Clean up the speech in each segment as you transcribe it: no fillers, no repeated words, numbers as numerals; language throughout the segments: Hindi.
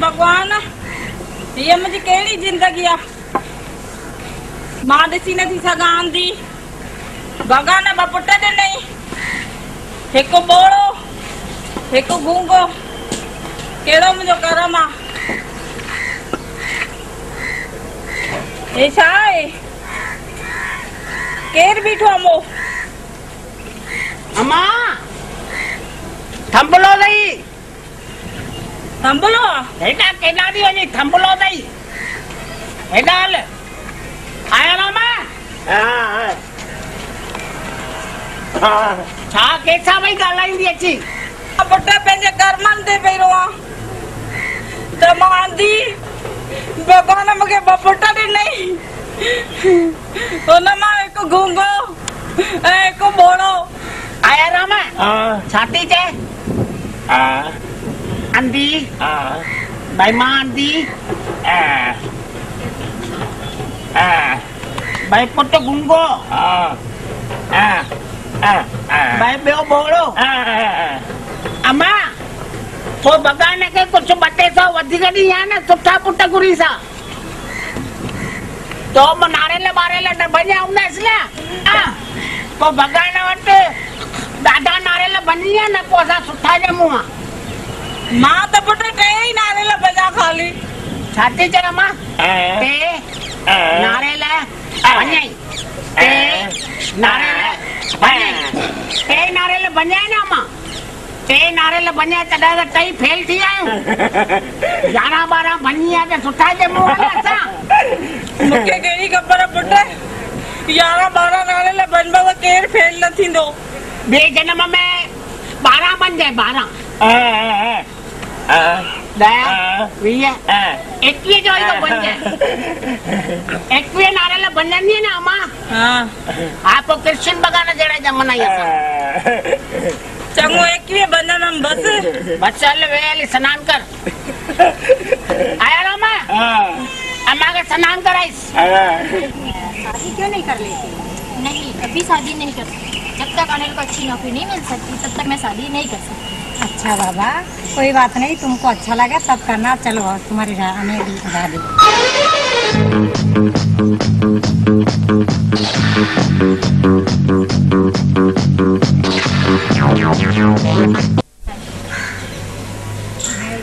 भगवान ये मुझे केड़ी जिंदगी आ मां दिसी नथी सगांदी भगवान ब पुट दे नहीं एक बोलो एक गूंगो केड़ो मुझो करम आ ए साए केर बिठो मो अम्मा थंबलो दई थंबलो हेडा केना दी वनी थंबलो दई हेडाल आया रामा हां हां हां छा केसा भाई गालाईंदी अची पट्टा पेंजे कर्मन दे पेरो त मांदी भगवान मके बपट्टा दे नहीं ओना मा एको गूंगो एको बोलो आया रामा हां छाती जे हां अंधी हां भाई मां अंधी हां भाई पुट गुंगो भाई बेओ बोलो अम्मा तो बगान के कुछ बटे सौ वधिक दी है ना सुठा पुट गुरी सा तो मनारे ले मारे ले बन्या उन इसला तो बगान वट दादा नारे ले बन्या ना पोसा सुठा जे मुआ मां तो पुट के ही नारे ले बजा खाली छाती जरा मां ते नारेला बन्याई ते नारेला बन्याई ते नारेला बन्याई ना मां ते नारेला बन्याई तडा तई फेल थी आयो जाना बारा बन्या के सुठा जे मोला सा मुके केड़ी खबर पुट यारा बारा नारेला बनबा केर फेल न थिंदो बे जन्म में 12 बन जाए 12 भैया एकवी जो तो बन जाए एकवी नारेला बननी है ना अम्मा हां आपको कृष्ण बगाना जड़ा जमाना है चंगो एकवी बनन हम बस बचल वेली स्नान कर आया रामा हां अम्मा का स्नान कराइस शादी क्यों नहीं कर लेती नहीं कभी शादी नहीं कर जब तक अनिल को अच्छी नौकरी नहीं मिल सकती तब तक मैं शादी नहीं कर सकती अच्छा बाबा कोई बात नहीं तुमको अच्छा लगा सब करना चलो तुम्हारी रानी भी दादी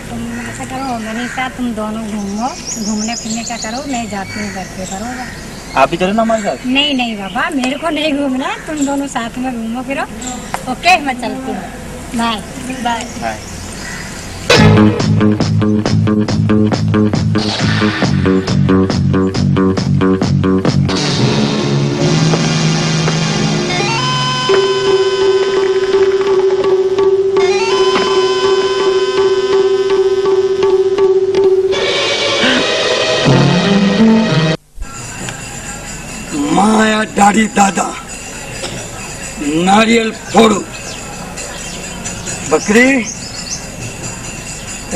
तुम ऐसा करो मेरे साथ तुम दोनों घूमो घूमने फिरने का करो मैं जाती हूँ घर पे करूँगा आप ही चलो ना हमारे साथ नहीं नहीं बाबा मेरे को नहीं घूमना तुम दोनों साथ में घूमो फिरो ओके मैं चलती हूँ बाय बाय बाय माया दाढ़ी दादा नारियल फोड़ो बकरी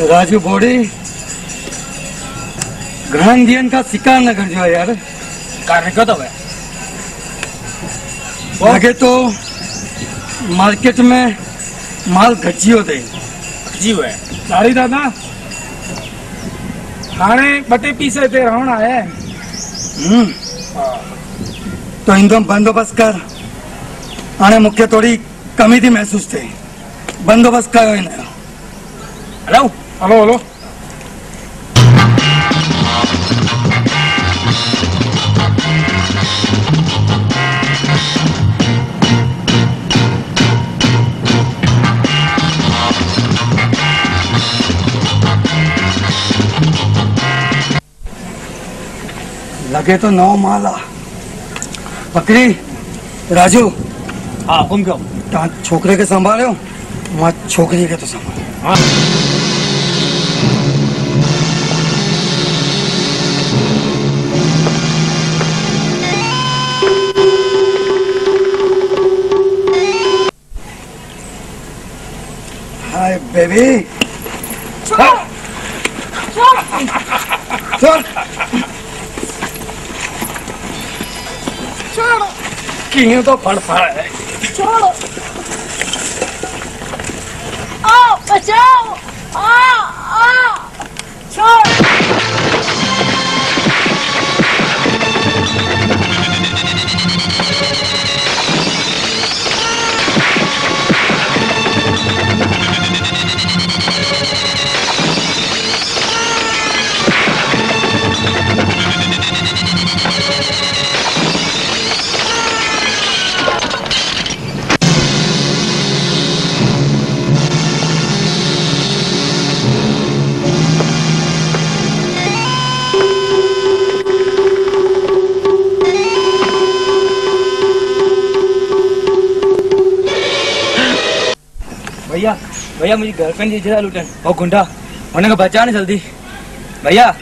राजू बोड़ी घांधियन का शिकार न कर जो यार कारण क्या दबे आगे तो मार्केट में माल घटी होते घटी हुए सारी दादा खाने बटे पीसे दे रहना है तो इंदौर बंदोबस्त कर आने मुख्य थोड़ी कमी थी महसूस थे बंदोबस्त का है ना हेलो हेलो हेलो लगे तो नौ माला पकड़ी राजू हाँ तुम क्यों छोकरे के संभाले हो मां छोकरी के तो सामान हां हाय बेबी छोड़ छोड़ छोड़ छोड़ कियो तो फड़फड़ा है छोड़ बचाओ आ आ भैया भैया मुझे गर्लफ्रेंड दीजिए ना लुटन और गुंडा उन्हें बचा ना जल्दी भैया।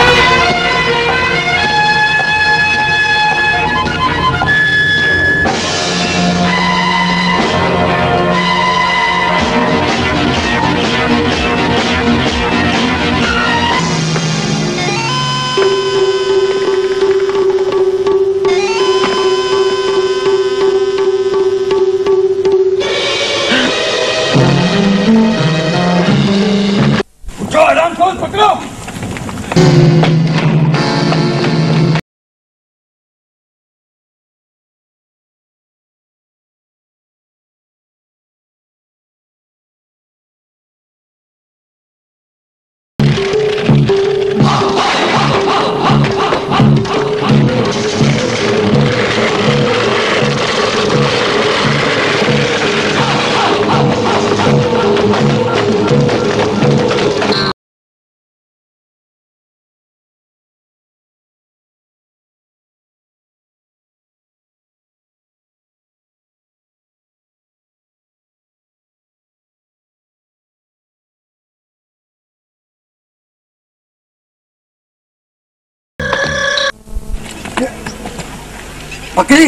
पकड़ी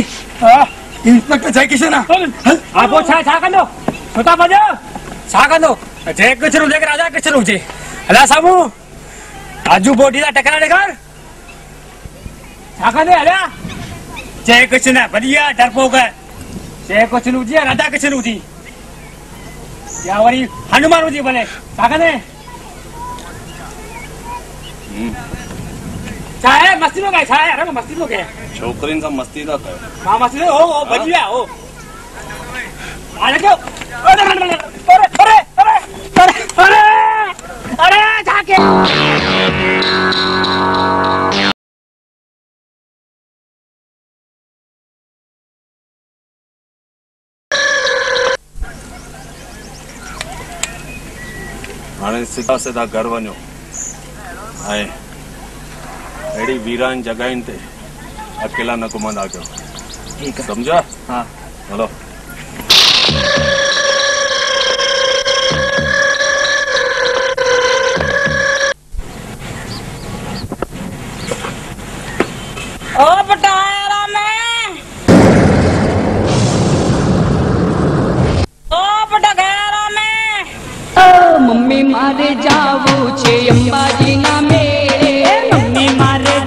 इंस्पेक्टर जयकिशन आप वो छा कंदो छोटा बजो छा कंदो जय किशन जे राजा किशन हुजे हला सामू राजू बोडी दा टकरा कर छा कंदे हला जय किशन बढ़िया डरपोक है जय किशन हुजे राजा किशन हुजी या वरी हनुमान हुजी भले छा कंदे चाहे मस्ती लोग है चाहे अरे मस्ती लोग है छोकरीन का मस्ती ना कर मां मस्ती हो बजिया हो आ जाओ अरे अरे अरे अरे अरे अरे जाके हाणे सीधा सीधा घर वनो आए एड़ी वीरान जगह ते अकेला न घुमंद आ गयो समझा। हाँ हलो मम्मी मारे जावो छे अंबाजी ना मेरे मम्मी मारे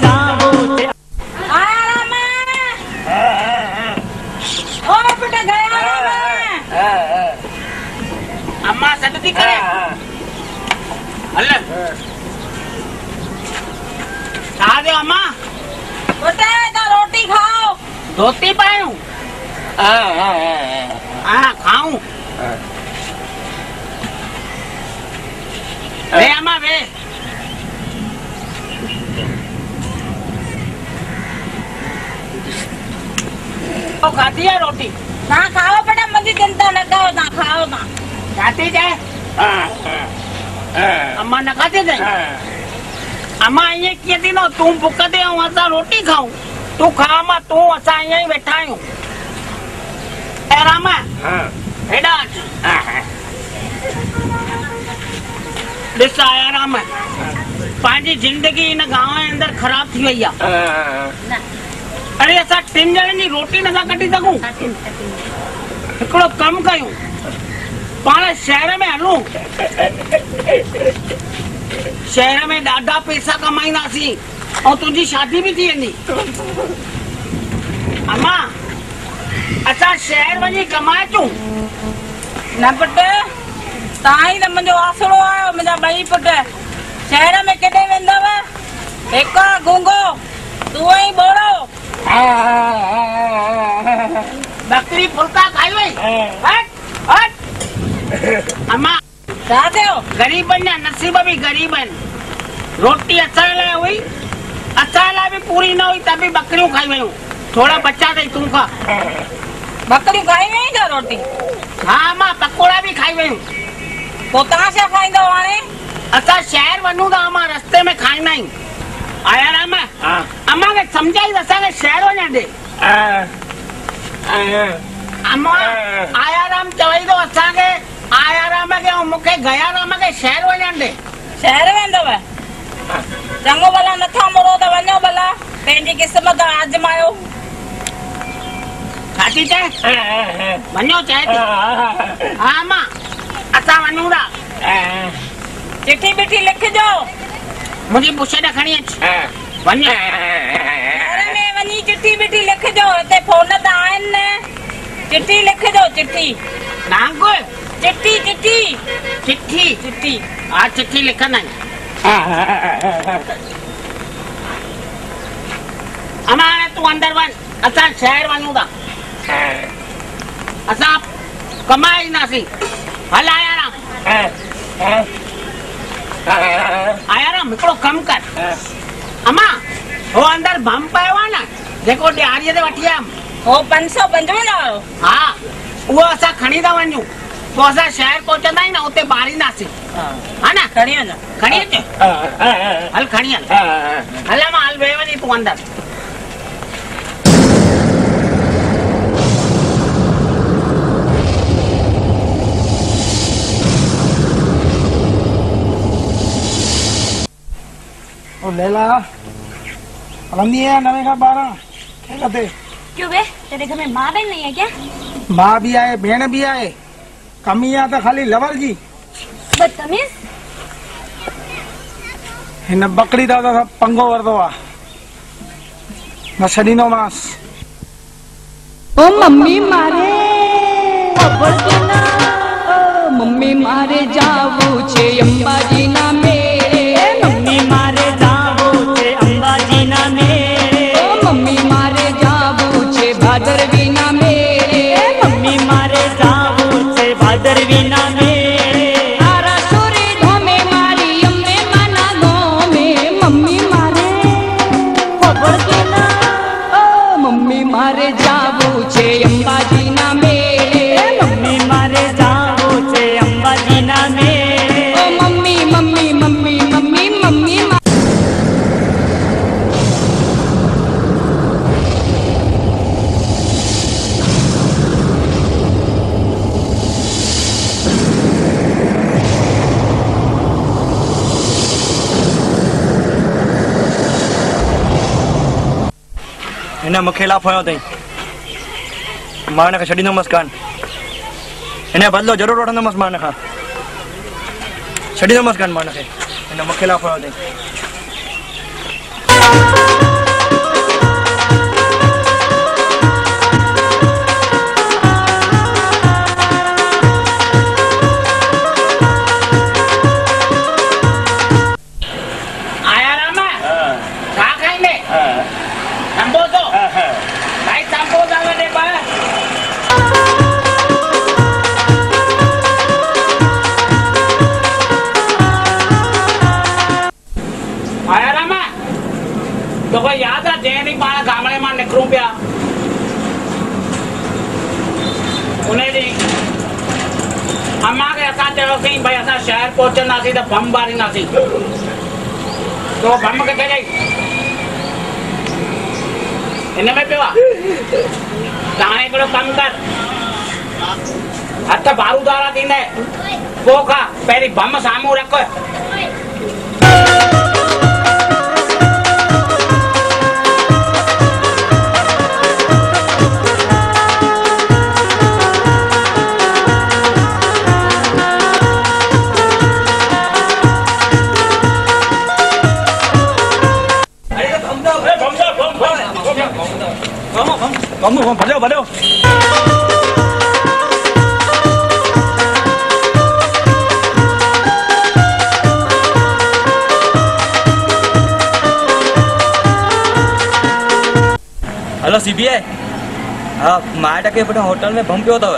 करे अम्मा रोटी खाओ रोटी पायू खाऊ वे अम्मा वे तो खाती है रोटी ना खाओ बेटा मजी चिंता न करो ना खाओ ना खाती जाए अम्मा न खाते जाए अम्मा ये किए थी ना तू भुखते असा रोटी खाऊ तू खा अम्मा तू असा यही बैठा आयु रामा हेडा दिस आया राम पांजी जिंदगी इन गांव के अंदर खराब थी वही है अरे असा टिन जन की रोटी ना कटी सकूं एकड़ो कम कयूं पाना शहर में हलूं शहर में डाडा पैसा कमाईंदासी और तुझी शादी भी थी अम्मा असा शहर वही कमाए तू न पुट ताई न मुझो आसरो आयो मेरा भाई पुट शहर में केडे वेंदव एक गूंगो तू ही बोलो बकरी फुलता खाई वही हट हट अम्मा गरीबन ना नसीब भी गरीबन रोटी अच्छा ला हुई अच्छा ला भी पूरी ना हुई तभी बकरियों खाई वही थोड़ा बच्चा दे तू खा बकरी खाई वही जा रोटी। हाँ अम्मा पकोड़ा भी खाई वही तो कहाँ से खाई दो वाले अच्छा शहर बनूंगा अम्मा रस्ते में खाई नहीं आया रामा अम्मा के समझाई दसा के शहर हो जाते अम्मा आया राम चवाई दो असा के आया राम के मुखे गयाराम के शहर वणंदे शहर वेंदव चंगो भला नथा मुरो त वणो भला पेंडी किस्मत आजमायो खाती चे वणो चाहे हां मां अता वणूरा चिट्ठी बिट्ठी लिख जो मुझे पुछे खणी अच वणो अरे में वणी चिट्ठी बिट्ठी लिख जो ते फोन ता आन ने चिट्ठी लिख जो चिट्ठी नांग चिट्ठी चिट्ठी चिट्ठी चिट्ठी आ चिट्ठी लिखना हमारे तू अंदर वन अच्छा शहर वनूदा अच्छा कमाई नासी हल आयाराम एकड़ो कम कर अमा वो अंदर बम पायो ना देखो दिहाड़ी दे वठी हम ओ 555 ना हां वो असा खणी दा वनू तो असा शहर पहुंचंदा ना उते बारी नासी हां ना खणी अच हल खणी हल माल बेवनी तू अंदर ओ लैला रमी है नवे का 12 क्या कहते क्यों बे तेरे घर में माँ बहन नहीं है क्या माँ भी आए बहन भी आए कमी आता खाली लवर जी बदतमीज हिन बकरी दादा सब पंगो वरदो आ मसडीनो मास ओ मम्मी मारे अबसना ओ मम्मी मारे जावू छे अम्बा जी ना मेरे मम्मी मारे जावू छे अम्बा जी ना मेरे ओ मम्मी मारे जावू छे भादर बिना मेरे मम्मी मारे दरवीना मेरे आरा सूरी धोमे मारी अम्मे मना धोमे मम्मी मारे खबर देना ओ मम्मी मारे जावो छे अम्बा जी ना मेरे मम्मी मारे जावो छे अम्बा जी ना मेरे ओ mummy mummy mummy mummy mummy ना मखेला फयो तई माने का छडी नमस्कार इने बदलो जरूर उठन नमस्कार माने का छडी नमस्कार माने के इने मखेला फयो तई आया राम का खाई ले संबो तो भाई संबो जावे दे बा आयाराम तो को याद आ जेनी पाण गामड़े मा निकरू पिया उने दी अम्मा के असा चलो कहीं भाई असा शहर पहुंचना थी तो बम बारी ना थी तो बम के गई इने में पेवा ताने को कम कर हत्ता बारूदारा दीने वो का पहली बम सामू रखो बम बम भजो भजो हेलो सीबीआई हां माटा के बेटा होटल में बम पियो तव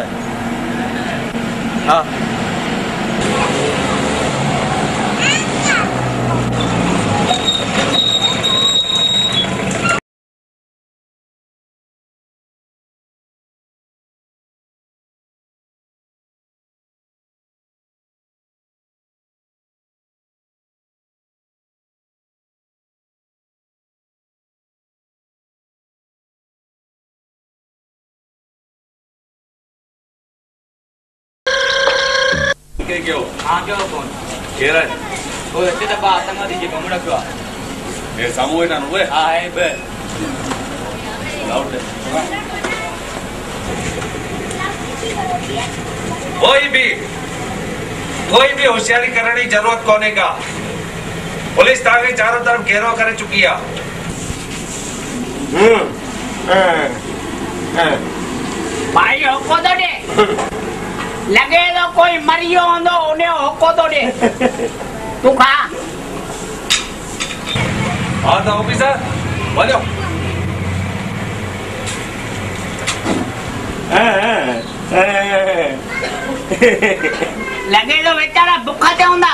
हां कोई भी होशियारी करने की जरूरत कोने का। पुलिस ताकि चारों तरफ घेराव कर चुकी है। भाई होको तो दे, लगे तो कोई मरियो होंदो उन्हें होको तो दे। तू खा और ऑफिसर बोलो। लगे तो बेचारा भूखा थे होंदा,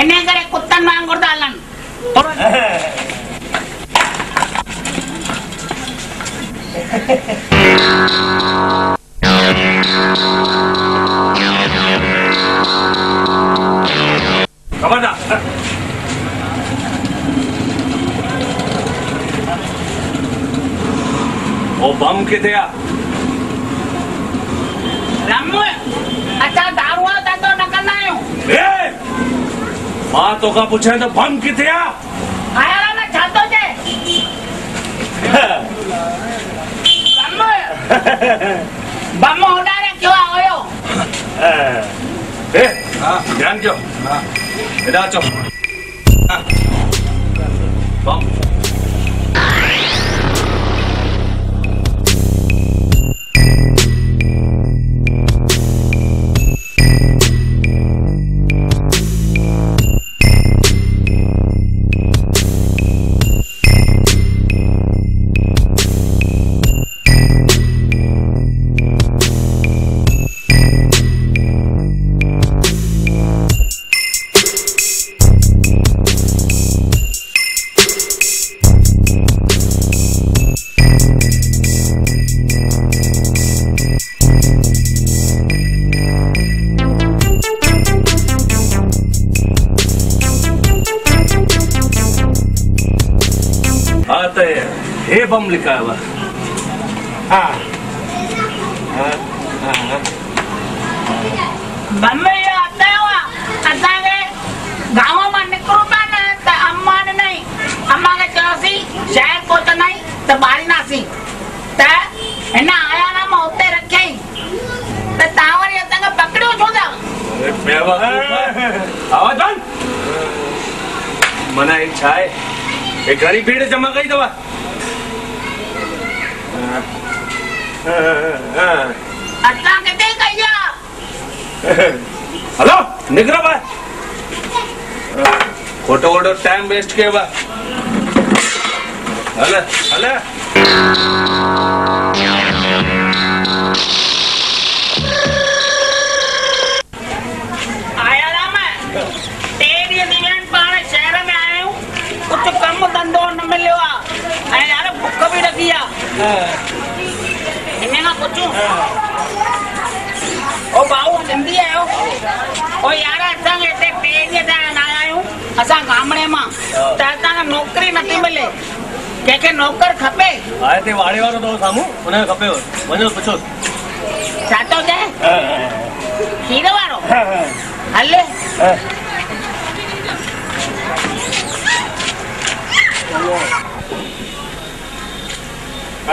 इन्हें करे कुत्तन मांगोर डालन। खबरदार वो बम किथे आ रामू? अच्छा दारू वाला तो निकलना है। माँ तो का पूछे तो बम किथे आ? आया ना छातो जे बम उड़ाने क्यों आयो? ध्यान क्यों? इधर चो। बम। बम लिखा हुआ। हाँ बम में ये आता है वह आता है गाँव में निकलो ना तो अम्मा ने नहीं अम्मा के चौसी शहर को तो नहीं तो बारी ना सी तो है ना आया ना मौते रखे तो तावर ये तंग पकड़ो चुदा आवाज़ बंद मना एक छाए एक गरीब भीड़ जमा गई तो अच्छा कितने कहिया? हेलो निकलो bye. Photo photo time waste किया बाय। हले हले आया ना मैं तेरी इवेंट पर शहर में आया हूँ। कुछ कम धंधो न मिले हुआ। अरे यार भूख भी लगी है। ओ बाऊ जंदी आयो। ओ यार असंग इते पेजे दा ना आयो। असा गामड़े मा ताता नौकरी नथी मिले। केके नौकर खपे। आए ते वाड़े वारो तो सामू उन्हें खपे हो। वजो पूछो। सातो दे। खीर वारो। हले।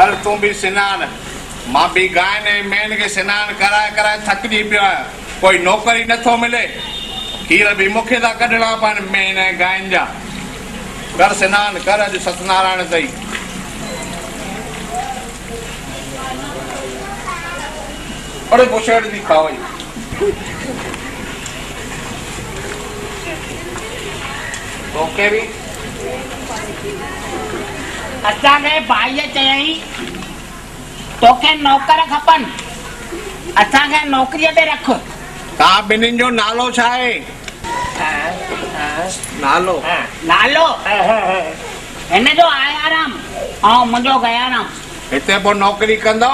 अरे तुम भी सिनान मां भी गाय ने मैन के स्नान कराए कराए थक जी पिया। कोई नौकरी नथो मिले। खीर भी मुखे दा कढणा पन मैन गायन जा। कर स्नान कर अज सतनारायण सही। अरे पोशेड़ दी खाओई। ओके भी अच्छा ने भाई चाहिए तो के नौकर खपन अच्छा के नौकरी पे रख ता बिनिन जो नालो छाए नालो नालो एने जो आयाराम आ मजो गयाराम इते पर नौकरी कंदो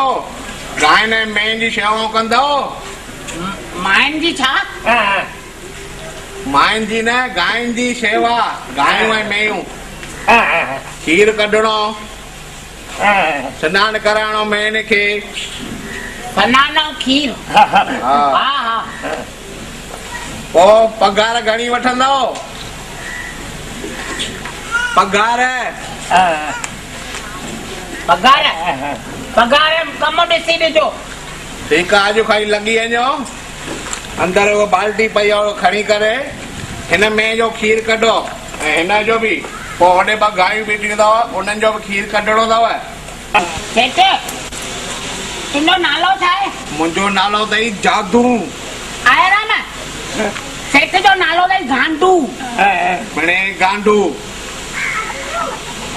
गाय ने मेन जी सेवा कंदो माइन जी छा माइन जी ने गाय जी सेवा गाय में मेऊ खीर कढणो स्नान कराणो मैंने के बनाना खीर। हाँ हाँ पगार घणी वठंदो? पगार पगार पगार कम ॾिसी ॾिजो। ठीक है, अज खाली लगी वजो अंदर वो बाल्टी पई और खड़ी करे इन में जो खीर कढो, इन जो भी वे ब गाय बीठी अव उन भी खीर कढड़ो अव। नालो मुझो नालो अई जादू आयराम। सेठ जो नालो अई गांडू। बड़े गांडू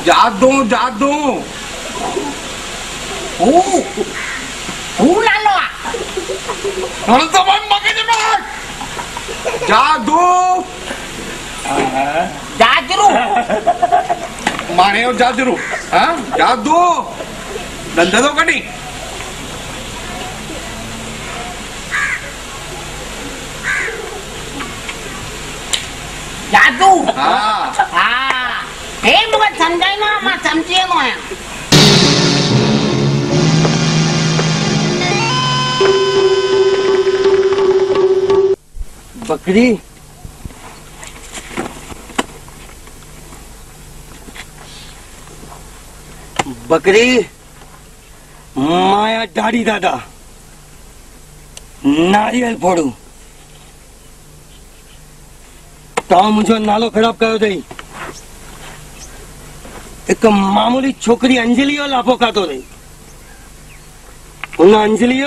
जादू जादू नालो तो जादू जादरू माने जादरू। हाँ जादू धंधो तो कड़ी जादू। हाँ हाँ हे मुझे समझाई ना, मैं समझिए ना बकरी बकरी माया दाढ़ी दादा नारियल फोड़ू तो मुझे नालो खराब करो दई। एक मामूली छोकरी अंजलि लाफो खातो रही उन अंजलि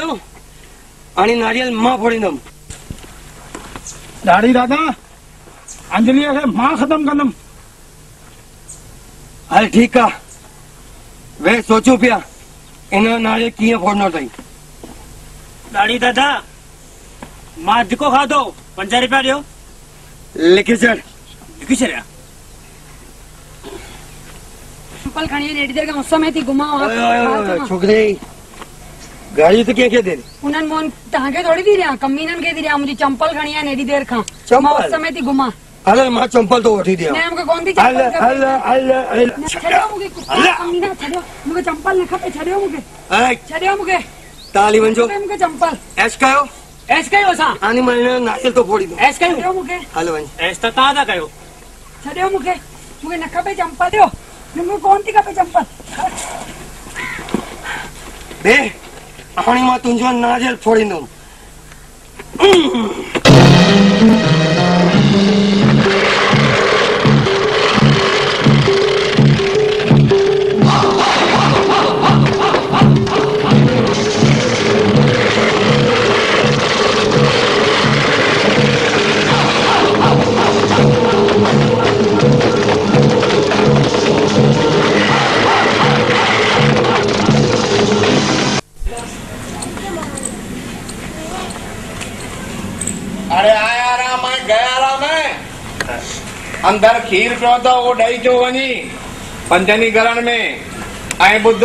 नारियल मां फोड़ींदम। दाढ़ी दादा अंजलि मां खत्म कंदम। अरे ठीक है, वे सोचू पिया इन नारियल किए फोड़नो थी। दाढ़ी दादा मां धिको खाधो 50 रुपया दियो। लिखी सर लिखी सर पल खानी रेडी देर का गुस्सा में थी घुमाओ। छोकरे गाड़ी तो क्या क्या दे उनन मोन ताके थोड़ी दी रिया कमीनन के दी रिया मुझे चंपल खणिया नेडी देर खा चंपल समय थी घुमा। अरे मां चंपल तो उठी दिया मैं हमको कौन दी चंपल। अरे अरे अरे छड़ो मुके कमीना छड़ो मुके चंपल न खपे छड़ो मुके। अरे छड़ो मुके ताली बंजो मुके चंपल एस कयो सा आनी मने नाके तो फोड़ी दो एस कयो मुके। हेलो बन एस तो तादा कयो छड़ो मुके मुके न खपे चंपल दियो मुके कौन दी खपे चंपल बे अपनी मां तुझो नारियल फोड़ींदो। अरे आया राम है गया राम है अंदर खीर पियो तो वो डई चो वनी पंजनी गरण में आई बुद्ध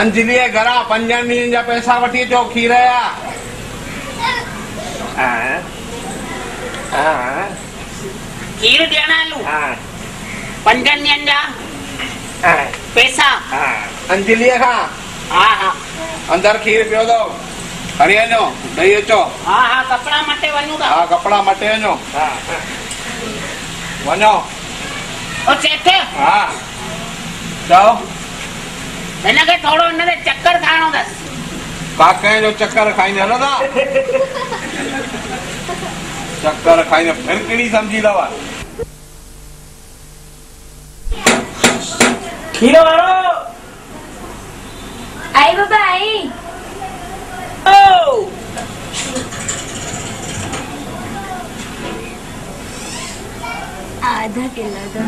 अंजलि घरा 5 डी जा पैसा वठी चो खीर आया। हां हां खीर देना लू। हां 5 डी जा पैसा। हां अंजलि का। हां हां अंदर खीर पियो तो अरे नो दई चो। हां हां कपड़ा मटे वनु का। हां कपड़ा मटे वनु। हां वनु ओ सेठ। हां जाओ मैंने के थोड़ो इन ने चक्कर खाणो दस काके जो चक्कर खाइन न दा चक्कर खाइन फिर केड़ी समझी लावा खीरो वालो आई बाबा आई। Oh! आधा केला दो।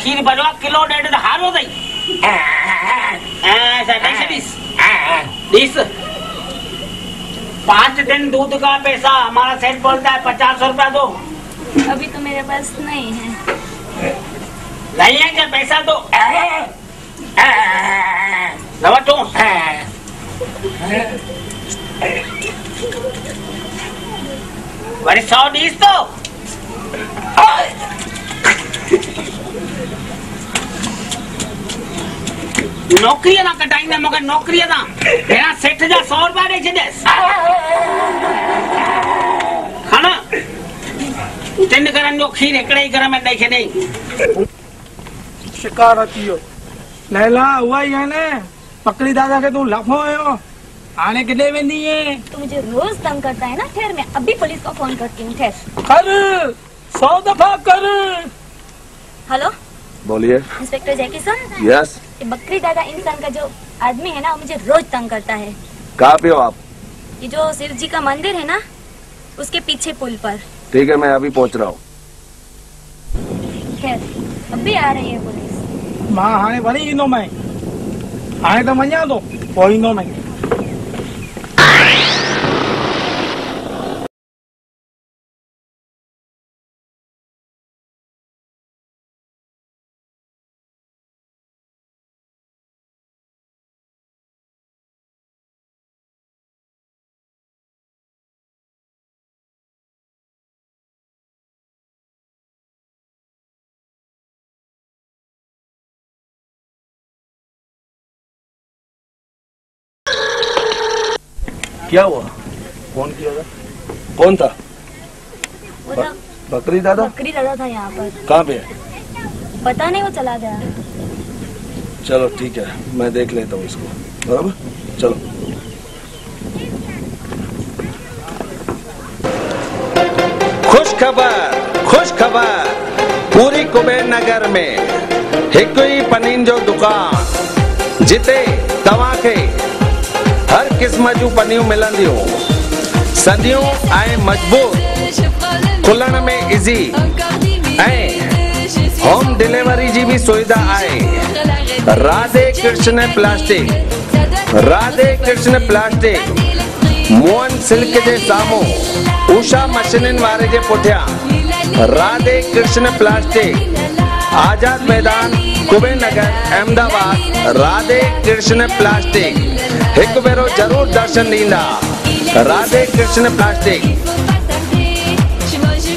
खीर बनवा किलो डेढ़ हारो दई ऐसा 5 दिन दूध का पैसा हमारा सेठ बोलता है 50 रुपया दो अभी तो मेरे पास नहीं है। लाइए क्या पैसा दो तो बड़ी 100 डीस तो नौकरी ना कटाई मगर नौकरी ना मेरा सेठ जा 100 रुपया दे छेस खाना तीन घरन जो खीर एकड़े घर में दे छे शिकार थियो लैला हुआ ही है ने पकड़ी दादा के तू लफो आयो आने किदे वेंदी है तू मुझे रोज तंग करता है ना ठहर मैं अभी पुलिस को फोन करती हूं ठहर कर 100 दफा कर। हेलो बोलिए इंस्पेक्टर जैकी सर। यस बकरी दादा इंसान का जो आदमी है ना मुझे रोज तंग करता है। कहाँ पे हो आप? ये जो शिव जी का मंदिर है ना उसके पीछे पुल पर। ठीक है मैं अभी पहुँच रहा हूँ। अभी आ रही है पुलिस। माँ हाने भरी इनो में हाने तो मजा दो कोई इनो में। क्या हुआ? कौन किया था? कौन था? बकरी दादा? बकरी दादा था यहाँ पर। कहाँ पे है? पता नहीं वो चला गया। चलो ठीक है मैं देख लेता हूँ इसको बराबर। चलो खुश खबर पूरी कुबेर नगर में एक ही पनीन जो दुकान जिते तवा के हर किस्म जूं पनियूं मिलंदियूं सदियूं ऐं मजबूत खुलण में इजी ऐं होम डिलीवरी जी भी सुविधा आहे। राधे कृष्ण प्लास्टिक मोहन सिल्क के साम्हूं उषा मशीनन वारे के पुठियां राधे कृष्ण प्लास्टिक आजाद मैदान कुबेर नगर अहमदाबाद। राधे कृष्ण प्लास्टिक एक भेरो जरूर दर्शन दींदा। Radhe Krishna plastic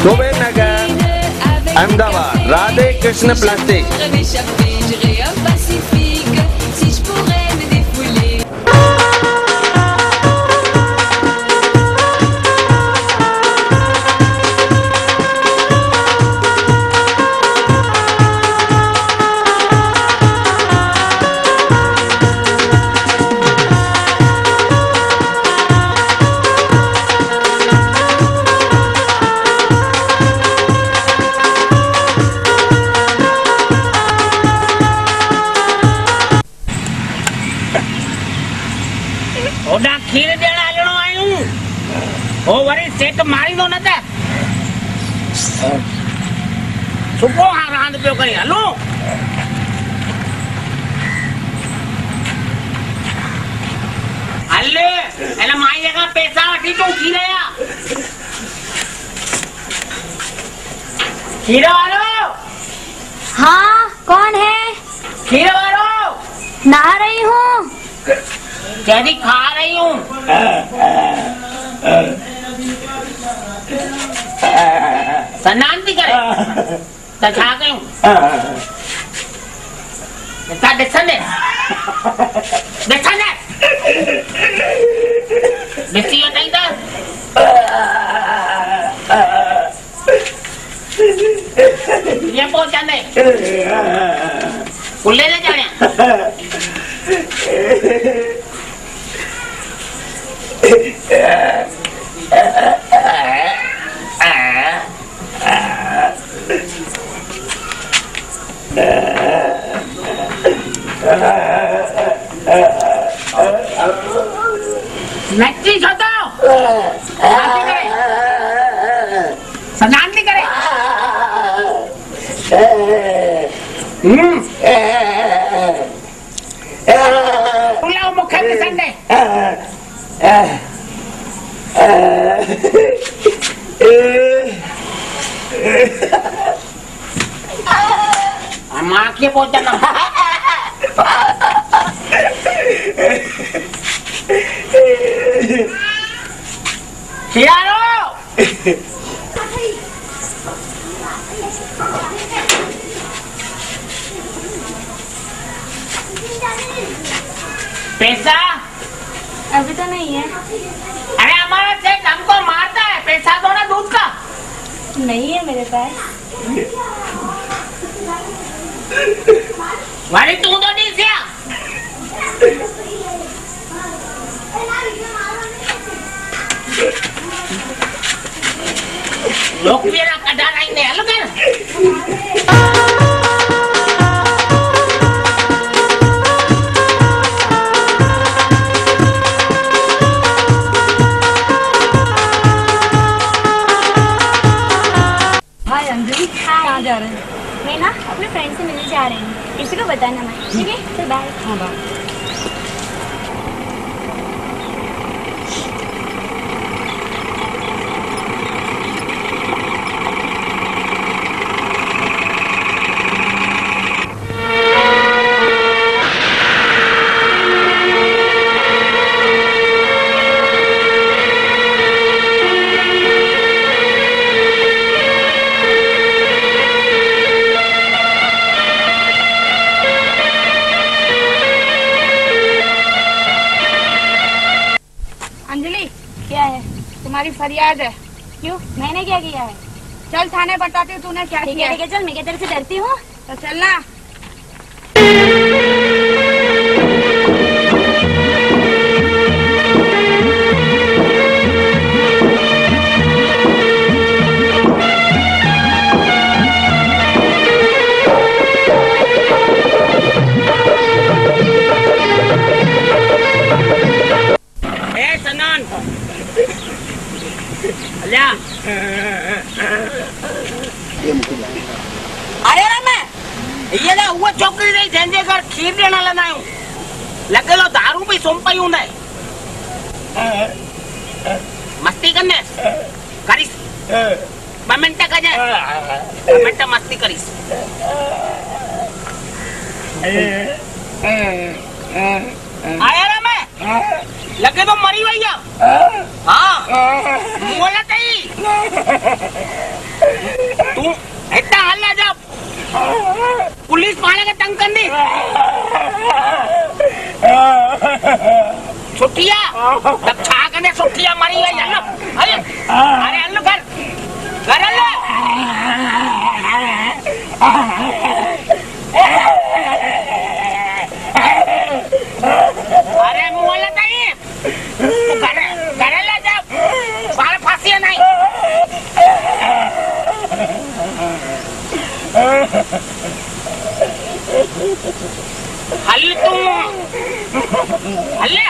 Kuber Nagar Ahmedabad. Radhe Krishna plastic. Hello अल्ले एला माई जगह पैसा वठी तो खीरा वालो। हाँ कौन है? खीरा वालो नहा रही हूँ जैसी खा रही हूँ स्नान भी करे छा कयूं बेटा ॾिसंदे ॾिसी वठाई त ईअं पहुचंदे फुले न जाणिया नच्ची छोटो स्नान नहीं करे मुखे पसंद है అట్లే పోతన్నా కియారో पैसा अभी तो नहीं है। अरे हमारा चेक हमको मारता है, पैसा दो ना दूध का। नहीं है मेरे पास। अरे तू तो नहीं दिया। लोग मेरा कदा नहीं ने हेलो कर बताना मैं, ठीक है? चल बाय। हाँ बाय। फरियाद है। क्यों? मैंने क्या किया है? चल थाने बताती हूँ तूने क्या किया है। चल मैं तेरे से डरती हूँ तो चलना। खीर देना लेना हूँ लगे लो दारू भी सोम पाई हूँ मस्ती करने करीस बमेंटा का जाए बमेंटा मस्ती करीस आया ना मैं लगे तो मरी भैया हाँ बोला तही तू इतना हल्ला जा पुलिस वाले का तंग कर दी छुट्टिया तब छागने छुट्टिया मरी गई है ना। अरे अल्लू कर अल्लू अरे मोला ताई कर ले जा बाल फांसी नहीं हल्ले तू हल्ले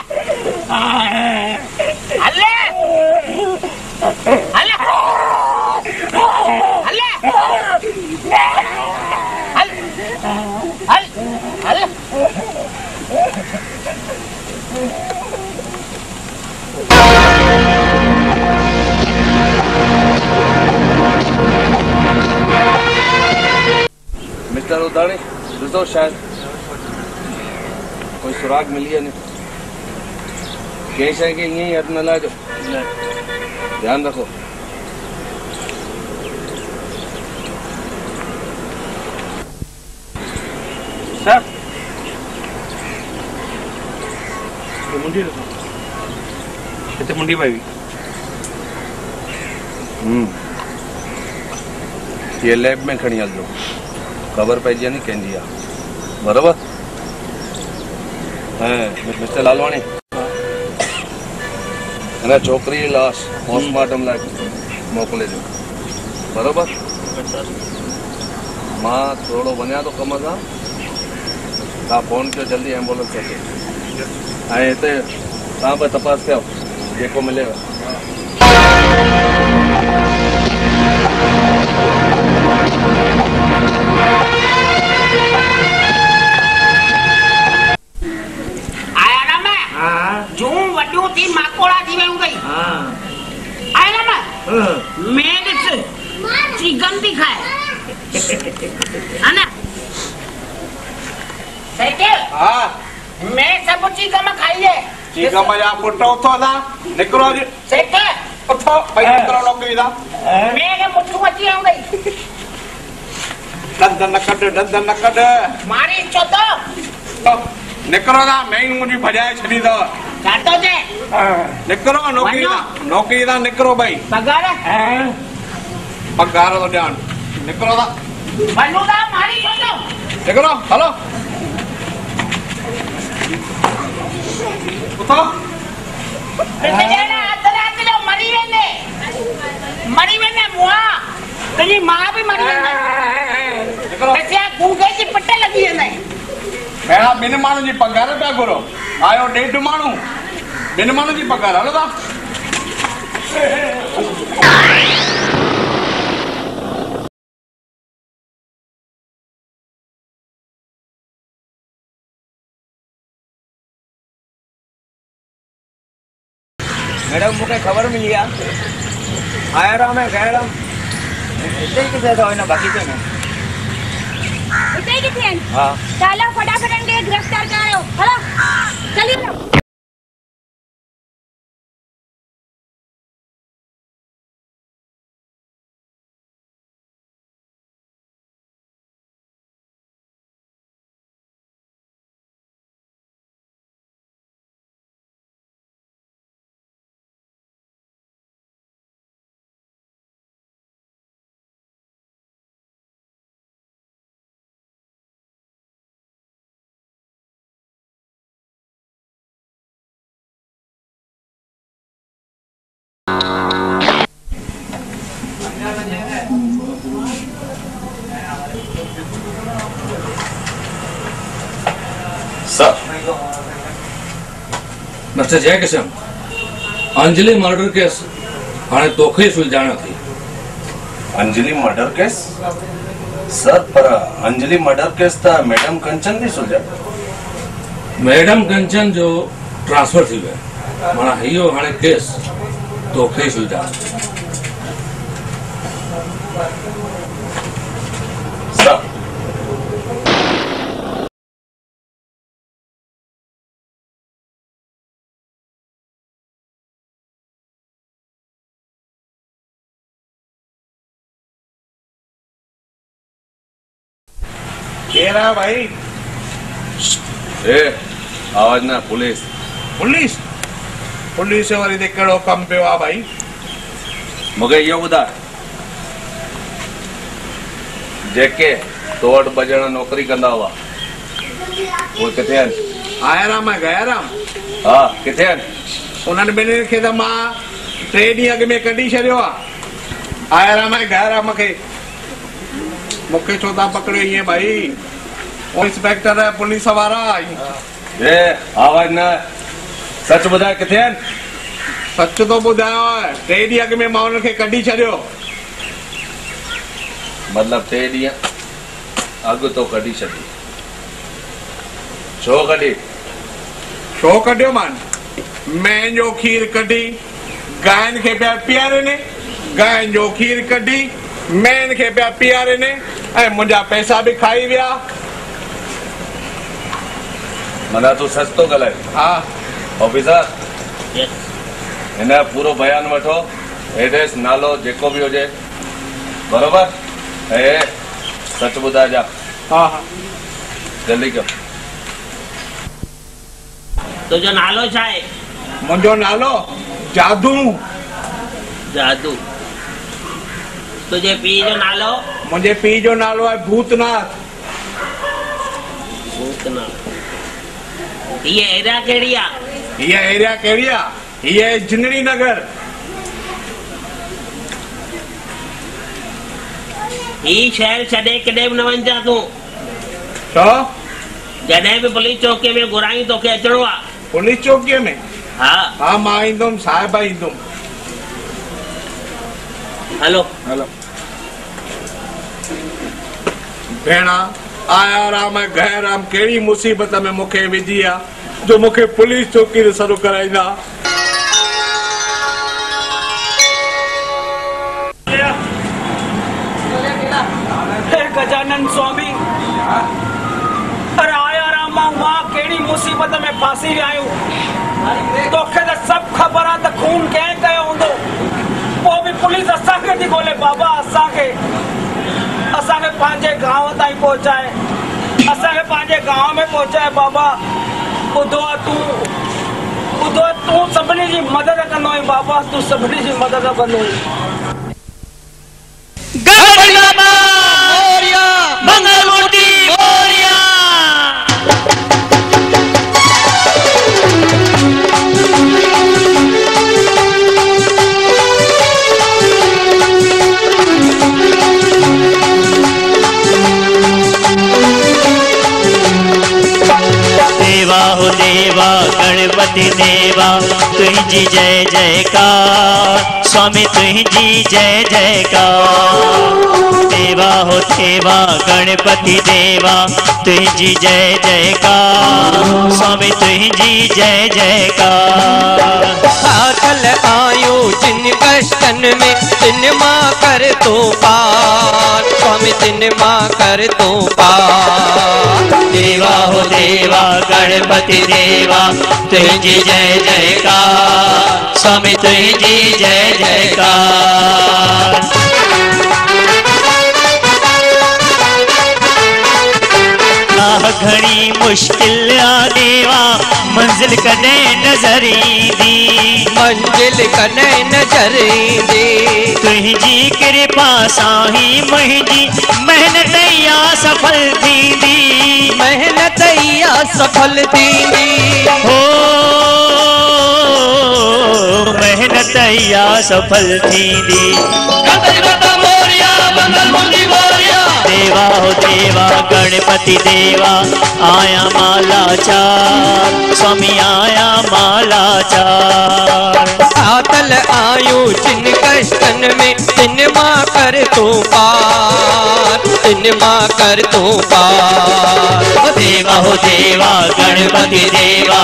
हल्ले हल्ले हल्ले हल मिस्टर उदाड़ी रिजो शायद कोई सुराग मिली है नहीं कैश है कि यही हाथ में ला दो ध्यान रखो। सर मुंडी रखो तो मुंडी भाई ये लैब में खड़ी हलो खबर पाइजी नहीं कहंदी आ बराबर मिस्टर लालवाणी अने छोकरी लाश पोस्टमार्टम लाइ मोकले जो बराबर मां थोड़ो वन्या तो कम था ता फोन कियो जल्दी एम्बुलेंस अचे आए इते ता पे तपास कयो जेको मिलेगा। माकोड़ा जी में गई आया ना मेड से चिकन भी खाए है ना साइकिल मैं सब चीज में खाई है चीज में या पुटो उठो ना निकलो जी साइकिल उठो भाई निकलो लोकी दा मैं के मुछु मची आऊं भाई दंद न कट मारी चोतो तो निकलो ना मैं मुनी भजाए छडी दो काटो जे निकलो नौकरी दा निकलो भाई पगार तो ध्यान निकलो दा मनु दा मारी चोतो निकलो हेलो उठो तेरे ना आते लो मरी वेने मुआ तेरी मां भी मरी वेने ऐसे गूगे जी पट्टे लगी है ना मेरा बिन मानु जी पगार पे गुरो आयो डेढ़ मानु बिन मानु जी पगार हेलो दा मैडम मुझे खबर मिली है आयाराम है गयाराम इतने ही किसे था ना बाकी तो नहीं इतने ही किसे हैं हाँ चलो फटाफट अंडे गिरफ्तार करो हेलो चलिए sir, mister Jaikishan, Anjali murder case हाणे तोखे सुलझाइण थी। अंजलि मर्डर केस सर पर अंजलि मर्डर केस त मैडम कंचन भी सुलझाई। मैडम कंचन जो ट्रांसफर थी वियो माना इहो हाणे केस तोखे सुलझाइण। रहा भाई ए आवाज ना पुलिस पुलिस पुलिस वाली देख करो कम पे वा भाई मगर ये बुदा जेके तोड़ बजण नौकरी कंदा हुआ वो किथे हैं आयाराम गयाराम हां किथे हैं उनन बेने के त मां टे डी अग में कढी छरियो आयाराम गयाराम के मुके चोदा पकड़े ये भाई और इंस्पेक्टर है पुलिस वाला ए आवाज ना सच बुधा किथे हैं सच तो बुधायो टे डी अग में माउन के कढी छरियो मतलब टे डी अग तो कढी छदी शो कढियो मान मैं जो खीर कढी गायन के प्यारे ने गायन जो खीर कढी मैं इनके प्यारे ने मुझा पैसा भी खाई गया मना तू सच तो गलत हाँ ऑफिसर इन्हें पूरा बयान वठो एड्रेस नालो जेको भी हो जाए बरोबर ए सच बुधा जा हाँ हाँ जल्दी कर तो जो नालो चाहे मुझो नालो जादू तुझे पी जो नालो मुझे पी जो नालो है भूतनाथ ये एरिया केड़िया ये जिंदड़ी नगर ये शहर छड़े कदे न वन जा तू तो जने भी पुलिस चौकी में घुराई तो के अचड़वा पुलिस चौकी में हां हां मां इंदम साहब इंदम हेलो भेणा आयाराम गयाराम केड़ी मुसीबत में मुखे विझी आ जो मुखे पुलिस चौकी से शुरू कराईंदा गजानन स्वामी अरे आयाराम इतनी मुसीबत में फांसी भी आयो तो खैर सब खबर आ त खून के कयो होंदो वो भी पुलिस असा के थी बोले बाबा असा के पांजे गांव ताई पहुंचाए असा के पांजे गांव में पहुंचाए बाबा बुधो तू सबनी जी मदद करनोई बाबा तू सबनी जी मदद बनोई गढ़ियाबा मोरिया मंगलमूर्ति मोरिया देवा गणपति देवा तुझी जय जयकार स्वामी तुझी जय जयकार देवा हो देवा गणपति देवा तुझी जय जयकार स्वामी तुझी जय जयकार साथल आयो जिन कष्टन में तिन माँ कर तो पार स्वामी तिन माँ कर तो पार देवा हो देवा गणपति देवा तुझी जय जयकार स्वामी तुझी जय जयकार घड़ी मुश्किल आ देवा मंजिल कने नजरी दी मंजिल कने नजरी दी तुझी कृपा साही मुझी मेहनत या सफल थी दी मेहनत या सफल थी दी हो मेहनत या सफल थी दी मोरिया मंगल देवा हो देवा गणपति देवा आया मालाचार स्वामी आया मालाचार सातल आयो जिन कष्टन में तिन माँ कर तो पार तिन माँ कर तो पार देवा हो देवा गणपति देवा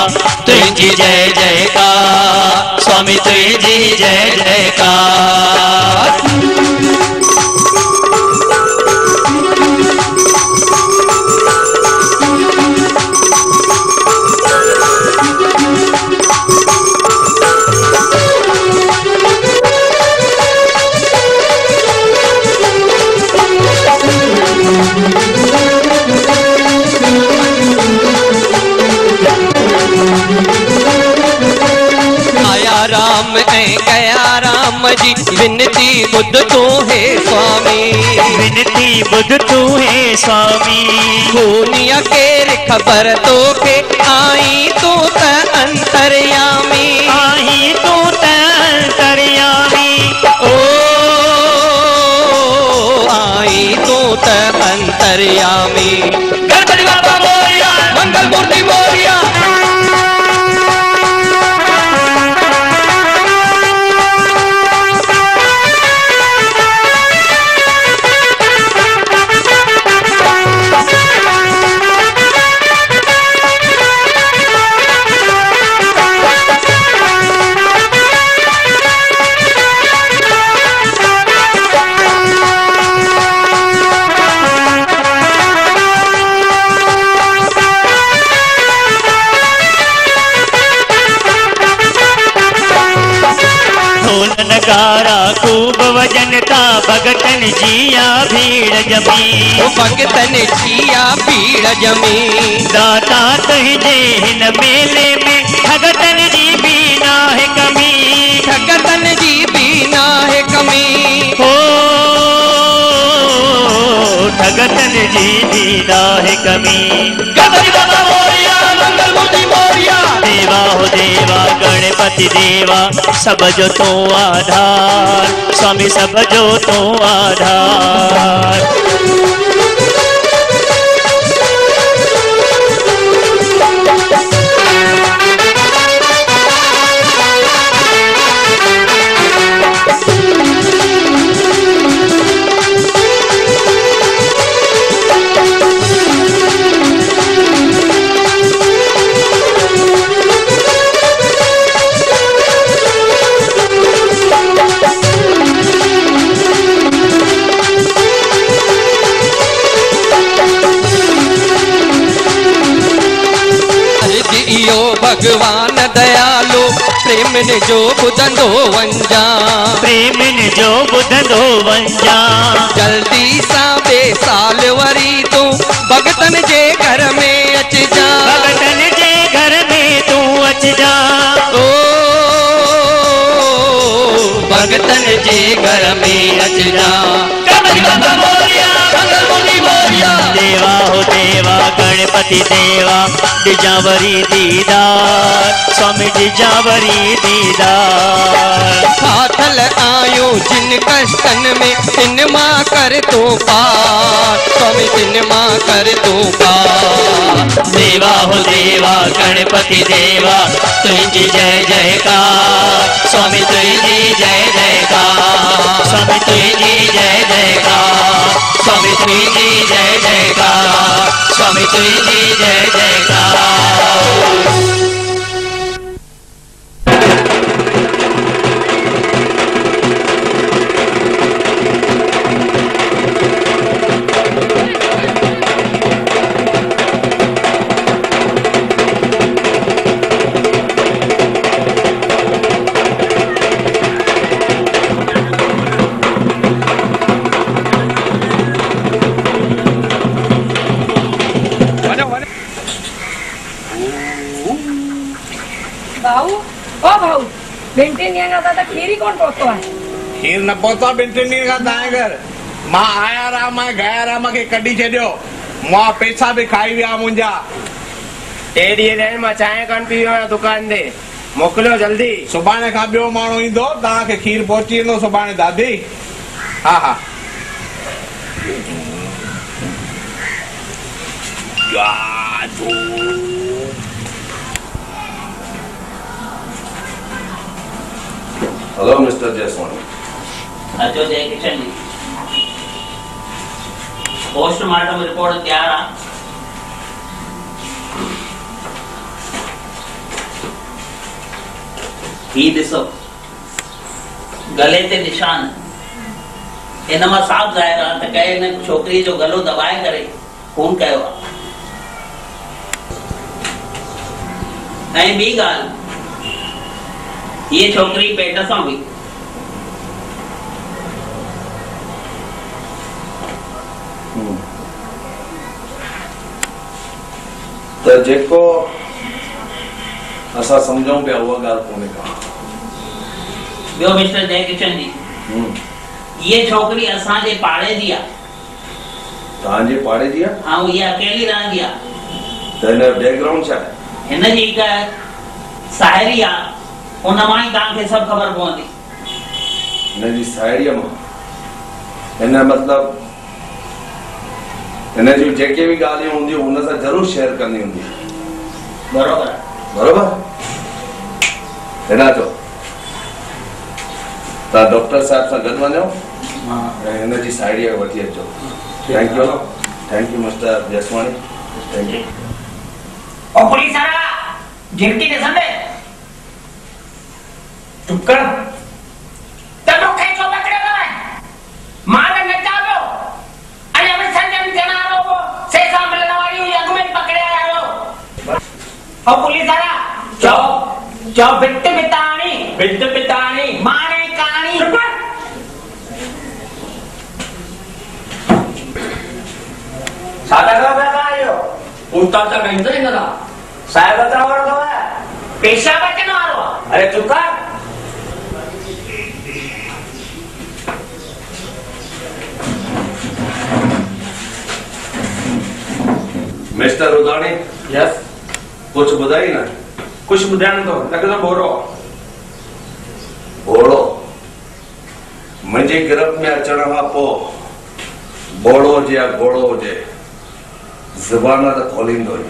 तुझी जय जयकार स्वामी तुझी जय जयकार जी विनती बुद्ध तू है स्वामी विनती बुद्ध तू है स्वामी दुनिया के खबर तो के आई तू त अंतर्यामी आई तू त अंतर्यामी ओ आई तू त अंतर्यामी गणपति बाबा मोरिया मंगल मूर्ति मोरिया भगतन जिया भीड़ जमी भगतन जिया भीड़ जमी दाता तुझे हिन मेले में भगतन जी भी ना है कमी भगतन जी भी ना है कमी हो भगतन जी भी ना है कमी गणपति बाबा मोरिया मंगल मूर्ति मोरिया देवा हो देवा गणपति देवा सब जो तो आधार स्वामी सब जो तो आधार भगवान दयालु, प्रेम ने जो बुधंदो वंजा, प्रेम ने जो बुधंदो वंजा। जल्दी सा बे साल वरी तू भगतन जे घर में अच जा, भगतन जे घर में तू अच जा। ओ भगतन जे घर में अच जा। देवा हो देवा गणपति देवा, डिजावरी दीदार स्वामी डिजावरी दीदार। फाथल आयो जिन कष्टन में, तिन मां कर तो पार स्वामी, तिन मां कर तो पार। देवा हो देवा गणपति देवा, तुझी जय जयकार स्वामी, तुझी जय जयकार स्वामी, तुझी जय जयकार स्वामी, तुझी जय जयकार स्वामी, तुझी जय जयकार। खीर कौन पहुंचो है? खीर न पहुंचा बिंटिन का दाएगर मां आया राम गया राम के कड़ी छो। मां पैसा भी खाई विया मुंजा। एडी ने मां चाय कन पियो दुकान दे मोकलो जल्दी। सुबाने का बियो मानो इंदो ता के खीर पहुंची नो सुबाने दादी। हां हां यादू हेलो मिस्टर जयस्वामी। अजो जय किशन जी, पोस्टमार्टम रिपोर्ट तैयार है। ही दिसो गले ते निशान इन मां साफ जाहिर है त कहे ने छोकरी जो गलो दबाए करे खून कयो है। ऐ बी गाल ये छोकरी पेट सा हुई तो जेको असा समझो पे हुआ गाल कोने का बियो मिस्टर जय किशन जी। ये छोकरी असा जे पाड़े दिया तां जे पाड़े दिया। हां ये अकेली रह दिया तने बैकग्राउंड छा इन जी का शायरी आ उन माई दान के सब खबर पहुंची नजी साइडिया मां एना मतलब एने जो जेके भी गाली हुंदी उन से जरूर शेयर करनी हुंदी। बराबर बराबर एना तो ता डॉक्टर साहब से गद वनो। हां एने जी साइडिया वती अचो। Thank you mister Jaswani. Thank you. ओ पुलिस सारा जिंदगी ने समझे चुप कर तब खेचो पकड़े गए मार न जाओ। अरे हम संजम जनारो को से सामने वाली यंग में पकड़े आयो और पुलिस आया जाओ जाओ बिट्ट पितानी मारे कहानी। सादा का बेटा आयो उता तक नहीं ना साहब बताओ तो पेशा बचनो आरो। अरे चुप कर मिस्टर उदानी। यस कुछ बुधाई ना कुछ बुधान तो लगे तो बोरो बोरो मुझे गिरफ्त में अचण का पो बोड़ो जे या गोड़ो जे जुबान तो खोलिंदो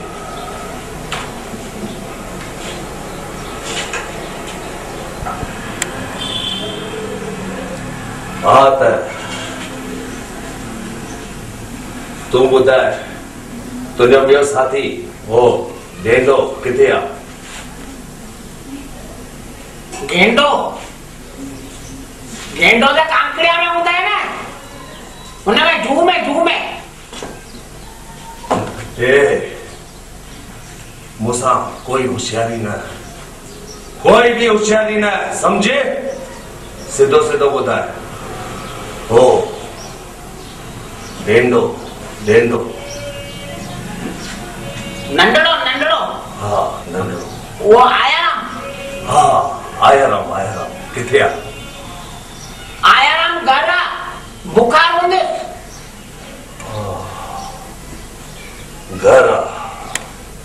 हाथ है। तू बुधाए तो जब यो साथी वो गेंडो किथे आ? गेंडो गेंडो तो कांकड़िया में होता है ना उनमें झूम है ए मूसा कोई होशियारी न, कोई भी होशियारी न, समझे? सीधो सीधो बताए हो, डेंडो डेंडो नंडड़ो नंडड़ो, हाँ नंडड़ो वो आयाराम, हाँ आयाराम आयाराम किथे आयाराम गारा बुखार होंदे घर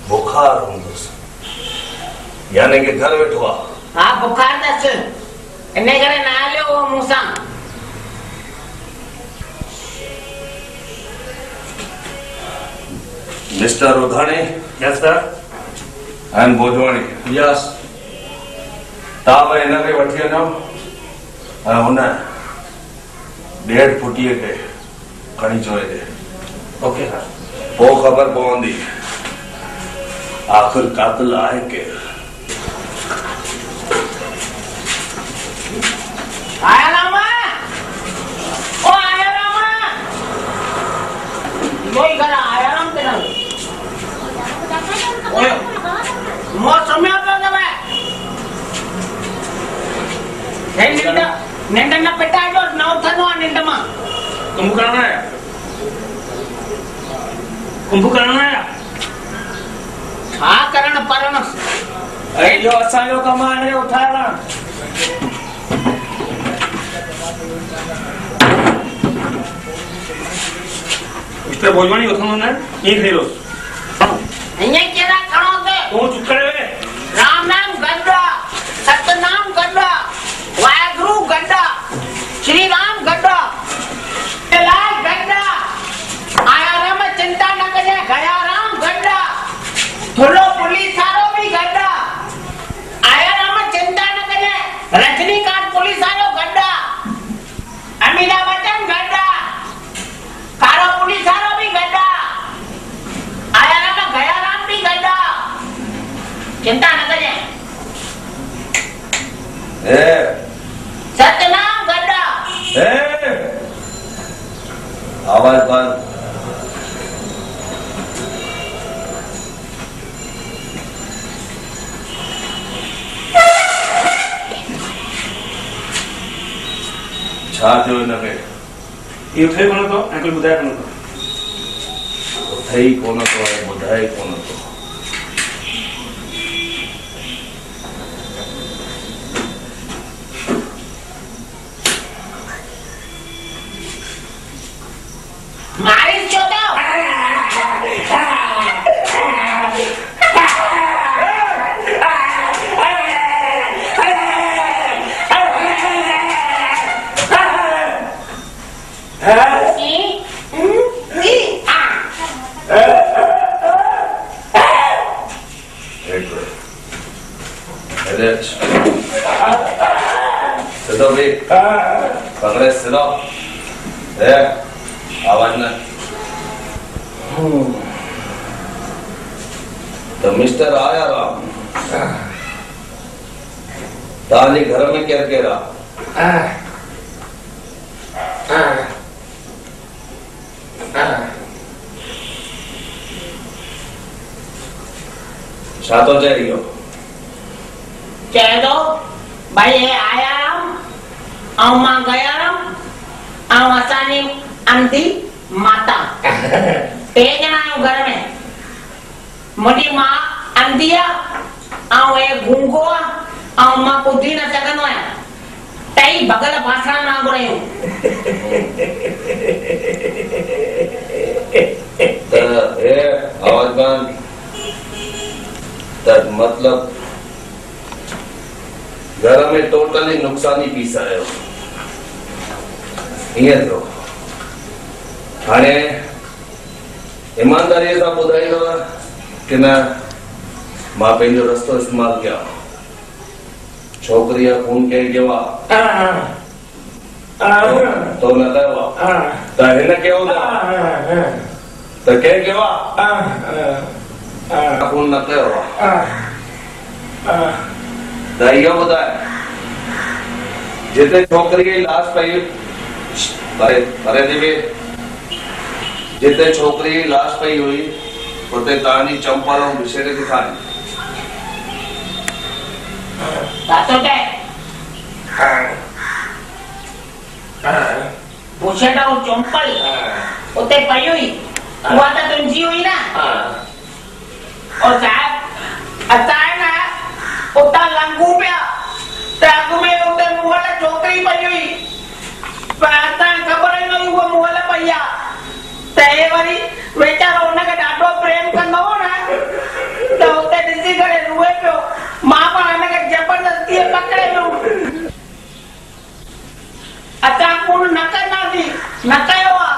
बुखार यानी कि घर बैठो हाँ बुखार दस इन्हें करे ना लियो मूसा mister Udhani yes sir and Bodhwani yes ताब इन्हें वठी वञो और हुन 1.5 फुटीए के खणी जोए दे ओके सर वो खबर पवी आखिर कातिल आए के निंड पिटा जो नव निंड में तुम करना है कुंभ करण आया हाँ करण परण ए जो असायो कमान रे उठाना इते बोलवानी उठनो ना ये खेलो एने केरा खणो ते तू चुप कर रे राम नाम गड्डा सतनाम गड्डा वागुरु गड्डा श्री राम गड्डा लाल गड्डा आयाराम चिंता न करे गयाराम गड्डा थोलो पुलिस सारो भी गड्डा आयाराम चिंता न करे रजनीकांत पुलिस सारो गड्डा अहमदाबाद गड्डा कारो पुलिस सारो भी गड्डा आयाराम गयाराम भी गड्डा चिंता न करे ए सतनाम गड्डा ए आवाज बंद ये थे कोन तो अंकल बुधाए कोन तो थे कोन तो है बुधाए कोन तो मारी छो तो आवाज ना तो मिस्टर आयाराम ताली घर में क्या कह रहा सातो चाहियो कह दो भाई ये आयाराम अम्मा गयाराम अमसानी अंधी माता पे जना घर में मोटी मां अंधिया आऊ ए गूंगो आऊ मां बुद्धि न सकनो है तई बगल भाषा ना गयो तो ए आवाज बंद मतलब घर में टोटली नुकसानी पीस आयो तो हाणे ईमानदारी से बुधाइव कि न मां पंहिंजो रस्तो इस्तेमाल किया छोकरी खून कें कयो तो न कयो तो हिन कयो तो कें कयो खून न कयो दाइयो बताए जिते छोकरी की लाश पई परे परे देवे जिते छोकरी की लाश पई हुई उते तानी चंपल और बिसेरे की खाई बातों के पूछेटा वो चंपल उते पयो ही हुआ था तुमजी हुई ना और साहब अचानक ना उता लंगू पे ताकू में उते मुहला चौकरी पयो ही पातान खबर नहीं हुआ मुहला पया तय वाली बेचारा उनका डाटो प्रेम करना हो ना तो उते दिसी करे रुए पे माँ पाने का जबरदस्ती पकड़े लो अच्छा कौन नकलना थी नकल हुआ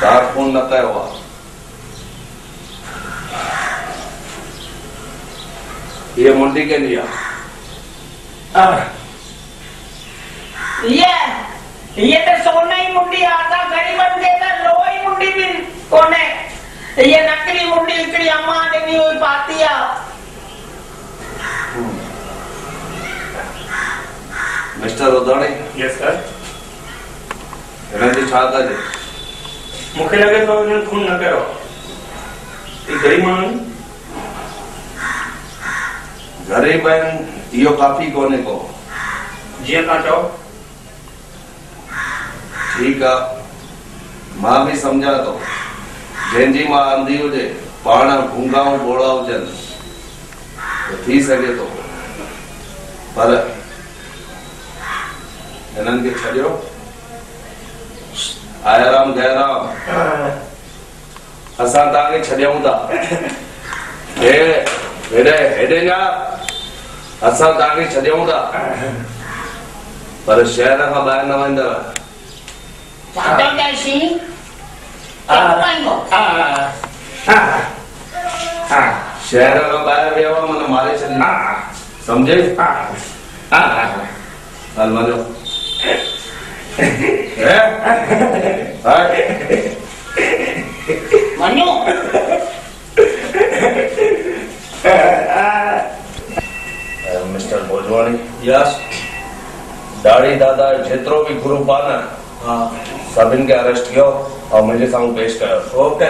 कार कौन नकल हुआ ये मुंडी के लिए ये तो सोना ही मुंडी आता गरीब बंदे तो लोही मुंडी भी कौन है ये नकली मुंडी इतनी अम्मा नहीं हुई पाती है मिस्टर उदाने यस सर रणजी छाता जी मुखे लगे तो ने खून न करो ये गरीब मान गरीब है यो काफी कोने को जे काटो ठीक है मां भी समझा तो जेंजी मां आंधी हो जे पाणा भूंगाओ बोड़ाओ जन तो थी सके तो पर इन्हन के छड़ियो आयाराम गयाराम असा ताके छड़ियाऊं ता हे हेडे हेडे ना असा ताके छड़ियाऊं ता पर शहर का बाहर न वंदा पाटन कैसी आ शहर का बाहर वेवा मन मारे छन समझे आ हाल मानो मनु मिस्टर भोजवानी यस दाढ़ी दादा जेत्रो भी गुरु पाना हाँ सब इनके अरेस्ट किया और मुझे सामने पेश करो ओके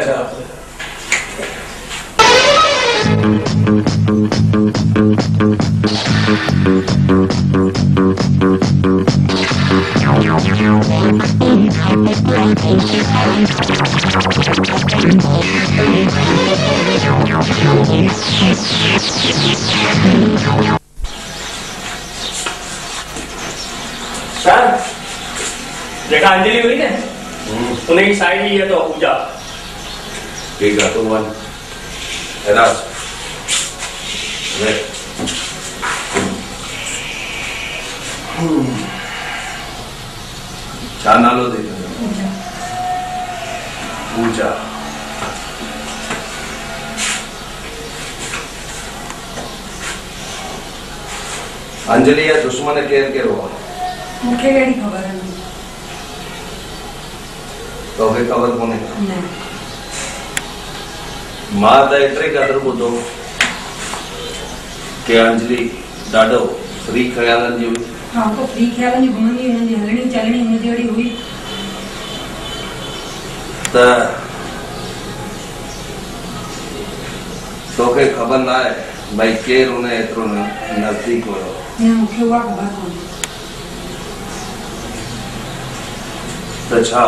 देखा अंजलि हुई ने तूने की साइड ली है तो पूजा ठीक है तो वन राज नालो देखो पूजा अंजलि या दुश्मन केयर के हुआ मुखे गड़ी खबर है तो वे खबर को नहीं मां दा एट्रे कदर बुदो के अंजलि डाडो फ्री ख्यालन जी हुई हां को फ्री ख्यालन जी घुमनी हुई हलनी चलनी हुई जड़ी हुई त तो के खबर ना है भाई केयर उन्हें एतरो नजदीक हो मैं मुखे हुआ खबर को अच्छा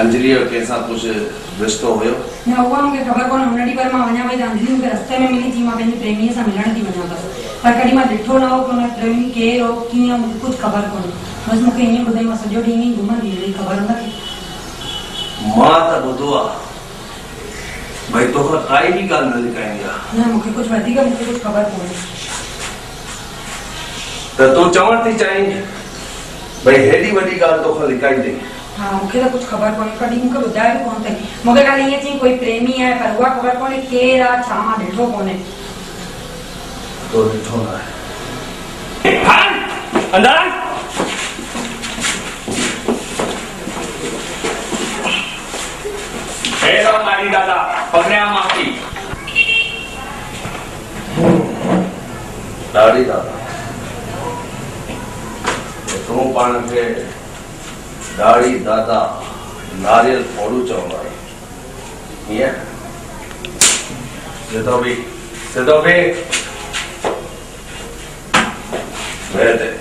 अंजलि और कैसा कुछ रिश्ता होयो ना हुआ मुझे खबर कोन हमनडी पर मां वना भाई अंजलि के रास्ते में मिली थी मां अपनी प्रेमी से मिलन थी वना बस पर कड़ी मां डिठो ना हो कोन प्रेमी के रो की कुछ खबर कोन बस मुके इने बुधाई मां सजो डी नहीं घुमा दी खबर ना मां ता बुधवा भाई तो काई की गाल न लिखाएगा ना मुके कुछ वादी का मुके कुछ खबर कोन तो तू चवणती चाहिए भाई हेडी बड़ी गाल तो लिखाई दे हां मुके कुछ खबर कोनी कडी मुके बुधाय कोन तई मुके गाल ये ची कोई प्रेमी है पर हुआ खबर कोनी केरा छामा डिठो कोने तो डिठो ना हां अंदर हेरा मारी दादा पकड़या माफी दाढ़ी दादा तो पान के दाढ़ी दादा नारियल फोड़ू चौंगा ये तो भी Sit up, hey. Where is it?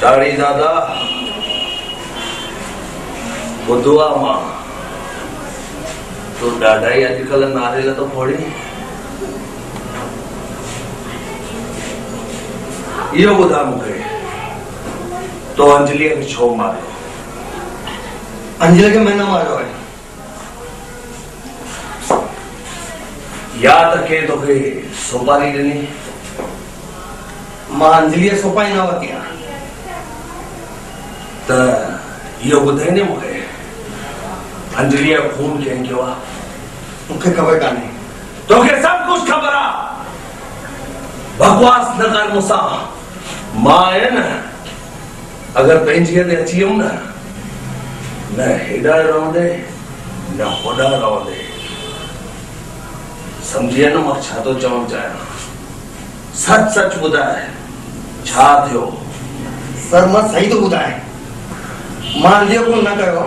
दाढ़ी दादा बुधवा मां तो दादा ही अजकल नारेला तो फोड़ी यो बुधा मुखे तो अंजलि के छो मारो अंजलि के मैंने मारो है याद रखे तो के सोपारी देनी मां अंजलि सोपाई ना वतिया यो बुधाइने मुखे अंजलिया खून के वा मुखे खबर काने तोखे सब कुछ खबर आ बकवास न कर मुसा मां है न अगर पेंजिए दे अच्छी हम ना न हेडा रौंदे न होडा रौंदे समझिए न मां छा तो चौंक जाए सच सच बुधाए छा थियो सर मां सही तो बुधाए मान लियो को ना करो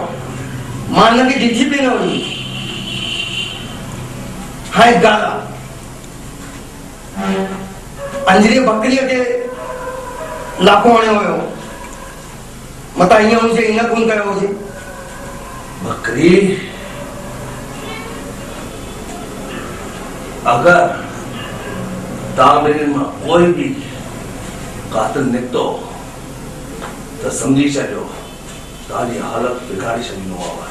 मान लगे दिखी भी ना होनी हाय गाला अंजलि बकरी के लाखों आने होयो मता इया उनसे इना कौन करो जी बकरी अगर तामेर में कोई भी कातिल निकतो तो समझी चलो ताली हालत बिगाड़ी शनि नो आवा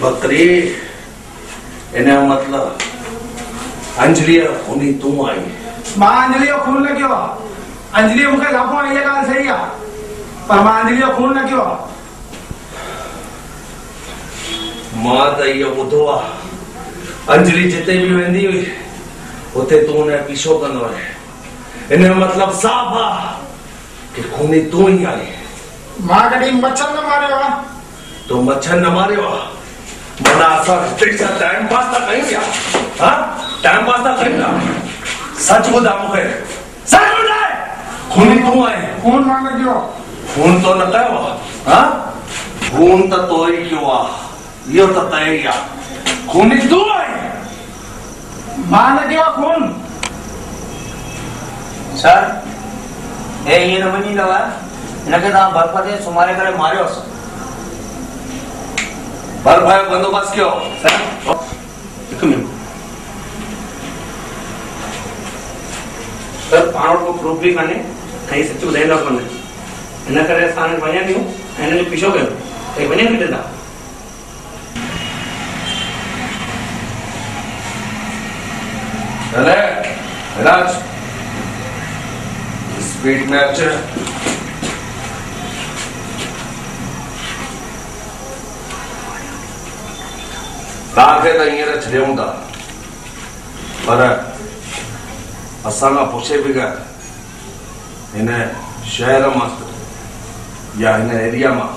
बकरी इने मतलब अंजलिया होनी तू आई मां अंजलिया खून न क्यों अंजलि मुके लापो आई ये गाल सही आ पर मां अंजलिया खून न क्यों मां तई बुधो आ अंजलि जिते भी वेंदी हुई उते तू ने पीछो कंदो है इने मतलब साफ आ खूनी तू ही आई मां कदी मच्छर न मारेवा तो मच्छर न मारेवा मना आशा तेरा टाइम पास ना कहीं क्या हां टाइम पास ना करना सच बोल दामो है सच बोल है खूनी तू आई खून मांग क्यों खून तो न कयो हां खून तो तोई क्यों आ यो तो तैया खूनी तू आई मां न क्यों खून सर ए ये नमनी लवा इनके नाम बर्फाते सुमारे करे मारियो बर्फा बंदोबस्त क्यों सर एक मिनट सर पाणोट को प्रूफ भी करने कहीं सच बुधाई ना कोने इना करे स्थान बने नहीं इने पीछो गयो ए बने किते था चले राज स्पीड में अच्छा ताके तो ये रचले हुंदा पर असाना पूछे भी गया इने शहर में या इने एरिया में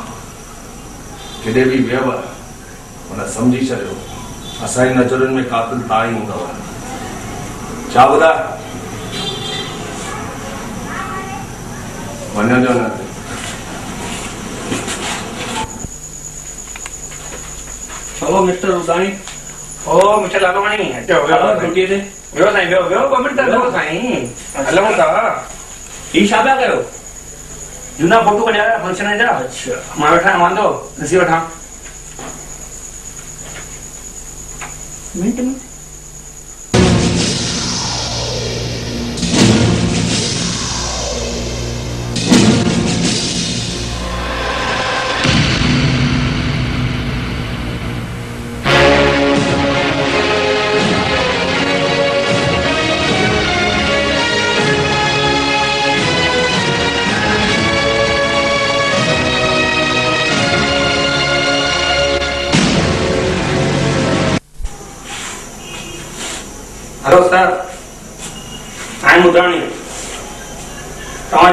किधे भी वेवा उन्हें समझी चलो असाई नजरन में कातिल ताई हुंदा चावदा बना जाना हेलो मिस्टर उदाई ओ मिस्टर लालवानी हटो ड्यूटी से बेओ नहीं बेओ बेओ कमेंट कर दो साईं हेलो सा ई शाबा करो जूना फोटो कढा फंक्शन है जरा अच्छा मां बैठा मान दो नसी बैठा मिनट में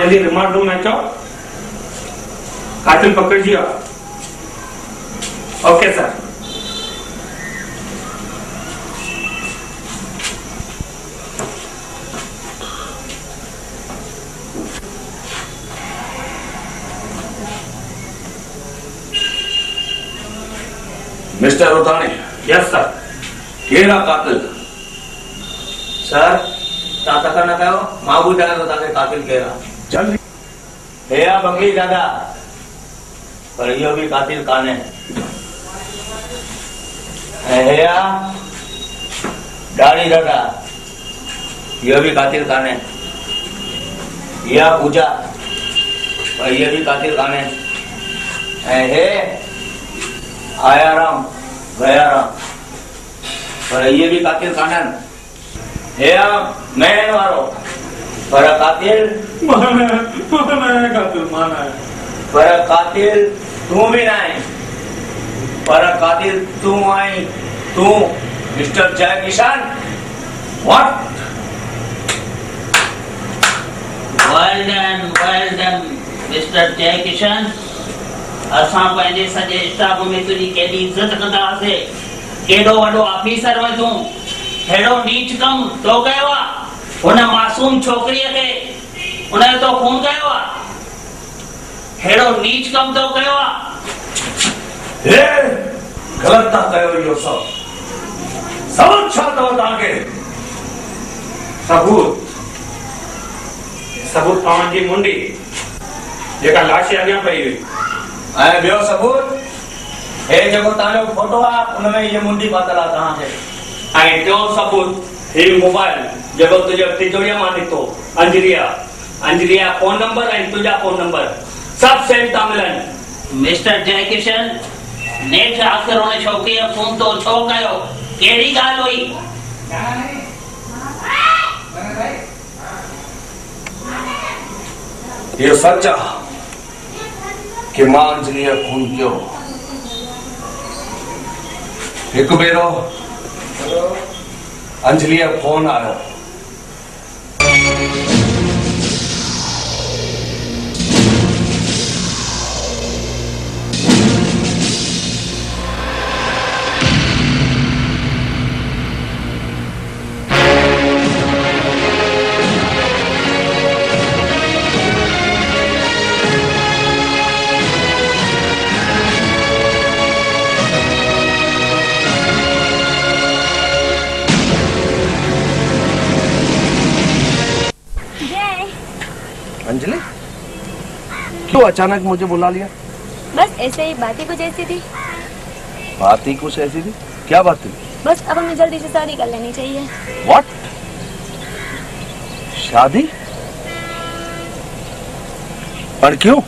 जल्दी रिमांड रूम में जाओ कातिल पकड़ दिया okay sir mister Utani. Yes sir. केड़ा कातिल? सर ताता का ना कहो महबूब जाना तो ताते कातिल केड़ा। जल्दी। हे आप बंगली दादा पर यो भी कातिल काने है या डाली दादा यो भी कातिल काने या पूजा पर ये भी कातिल काने है आयाराम गयाराम पर ये भी कातिल काने है या मैं मारो पर कातिल मैं कातिल माना है पर कातिल तू भी नहीं पर कातिल तू आई तू mister Jai Kisan what well done mister Jai Kisan असा पहले सजे स्टाफ में तुझी केडी इज्जत कंदा से केडो वडो ऑफिसर व तू हेडो नीच कम तो गयो उन मासूम छोकरी के उन तो खून गयो हेडो नीच कम तो कयो हे गलत ना कयो यो सब सबूत छातो ताके सबूत सबूत पावन जी मुंडी जेका लाश आगे पई हुई आए बेओ सबूत हे जको तालो फोटो आ उनमें ये मुंडी पातला कहां है आए तो सबूत हे मोबाइल जको तुझे तिजोरिया मा नितो अंजरिया अंजरिया फोन नंबर आ तुझा फोन नंबर सब सेम तामलन मिस्टर जयकिशन ने आखिर उन शौकी फोन तो छो कयो केड़ी गाल हुई ये सच्चा कि मां अंजलि खून क्यों एक बेरो अंजलि फोन आयो तो अचानक मुझे बुला लिया? बस ऐसे ही बातें कुछ ऐसी थी। बातें कुछ ऐसी थी? क्या बात थी? बस अब हमें जल्दी से शादी कर लेनी चाहिए। What? शादी? पर क्यों?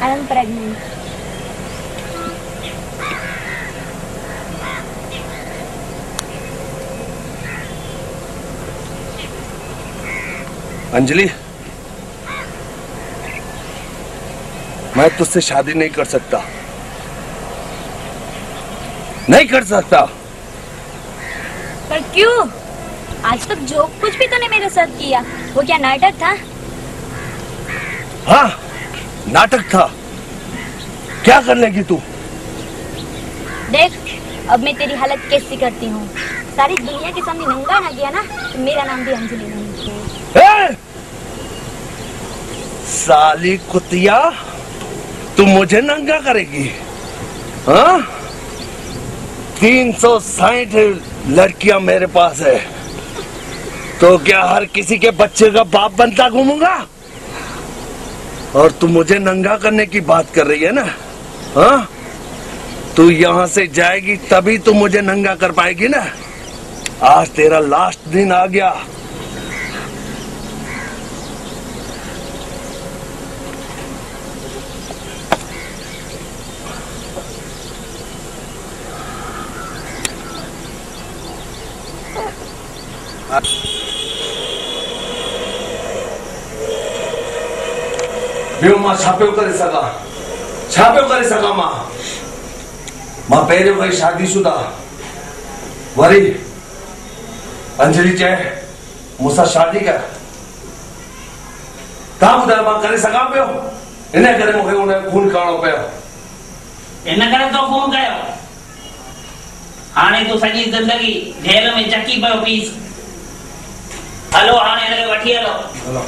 I am pregnant. अंजलि मैं तुझसे शादी नहीं कर सकता नहीं कर सकता। पर क्यों? आज तक जो कुछ भी तूने मेरे साथ किया वो क्या नाटक था? हाँ नाटक था। क्या कर लेगी तू? देख अब मैं तेरी हालत कैसी करती हूँ। सारी दुनिया के सामने नंगा ना गया ना तो मेरा नाम भी अंजलि नहीं। साली कुतिया तू मुझे नंगा करेगी? हाँ 360 लड़कियां मेरे पास है तो क्या हर किसी के बच्चे का बाप बनता घूमूंगा? और तू मुझे नंगा करने की बात कर रही है ना? हाँ तू यहाँ से जाएगी तभी तू मुझे नंगा कर पाएगी ना। आज तेरा लास्ट दिन आ गया। मां छापियो करे सका मां पहले वही शादीशुदा वरी अंजलि चए मूसा शादी कर ता बुधा मां करे सका पियो इन करे मुखे उन खून करणो पियो इन करे तो खून कयो। हाने तो सजी जिंदगी जेल में चकी पियो पीस। हेलो हाने रे वठी हलो हलो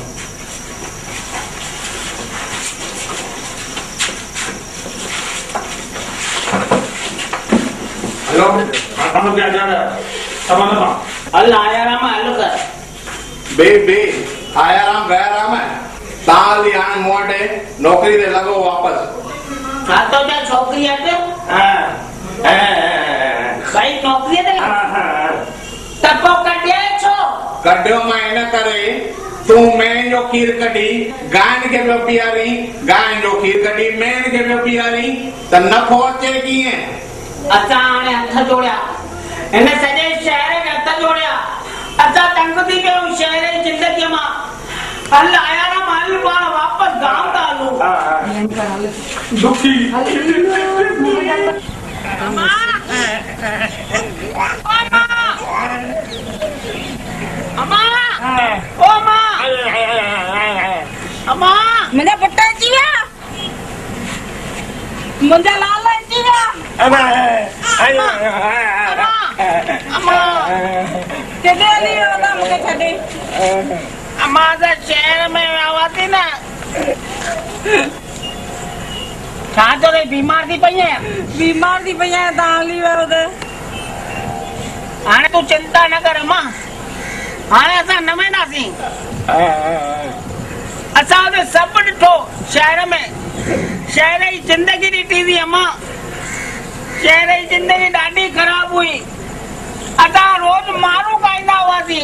हेलो हम लोग क्या जा रहा है सब अल आयाराम अलग बे बे आयाराम गयाराम है ताली आन मोटे नौकरी दे लगो वापस हां तो क्या छोकरी है तो हां भाई नौकरी दे हां तब कटिया छो कड्यो मायने करे तू मैन जो खीर कटी गान के पे पियारी गान जो खीर कटी मैन के पे पियारी त न खोचे की है अच्छा आने हथ जोड़या एने सजे शहर में हथ जोड़या अच्छा तंगती पे शहर की जिंदगी में हल आया ना माल बार वापस गांव डालो दुखी मां अम्मा ओ मां अम्मा मने पट्टा जीया मुंडा लाल जीया अम्मा अम्मा तेरे लिए होता मुझे छड़ी अम्मा जा शहर में आवाती ना कहाँ तो रे बीमार थी पई है ताली वालों दे आने तू चिंता न कर अम्मा आने ऐसा न मैं ना सी अच्छा तो सब डिठो शहर में शहर की जिंदगी डिटी थी अम्मा शहर की जिंदगी डाडी खराब हुई अता रोज मारू काइंदा हुआ थी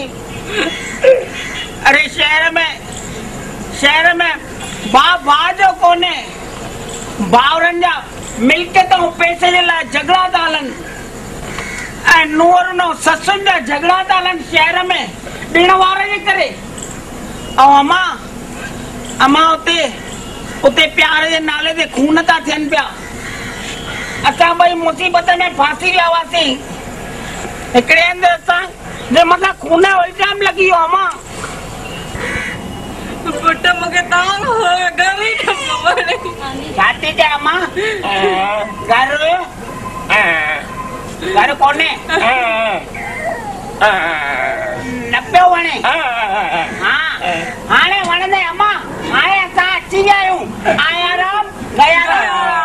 अरे शहर में बाप भाजो कोने बावरंजा मिलके तो पैसे ला झगड़ा दालन ए नूर नो ससुन दा झगड़ा दालन शहर में दिनवारे जे करे औ अमा उते प्यार जे नाले ते खून ता थियन पिया अच्छा भाई मुसीबत में फांसी लावासी एकड़े अंदर सा जे मना खूना इल्जाम लगी हो मां बट मगे ताल हो गली मरे जाते जा मां घर कोने नब्बे वणे हां हाणे वणदे अम्मा हाणे असां अची आयूं आयाराम गयाराम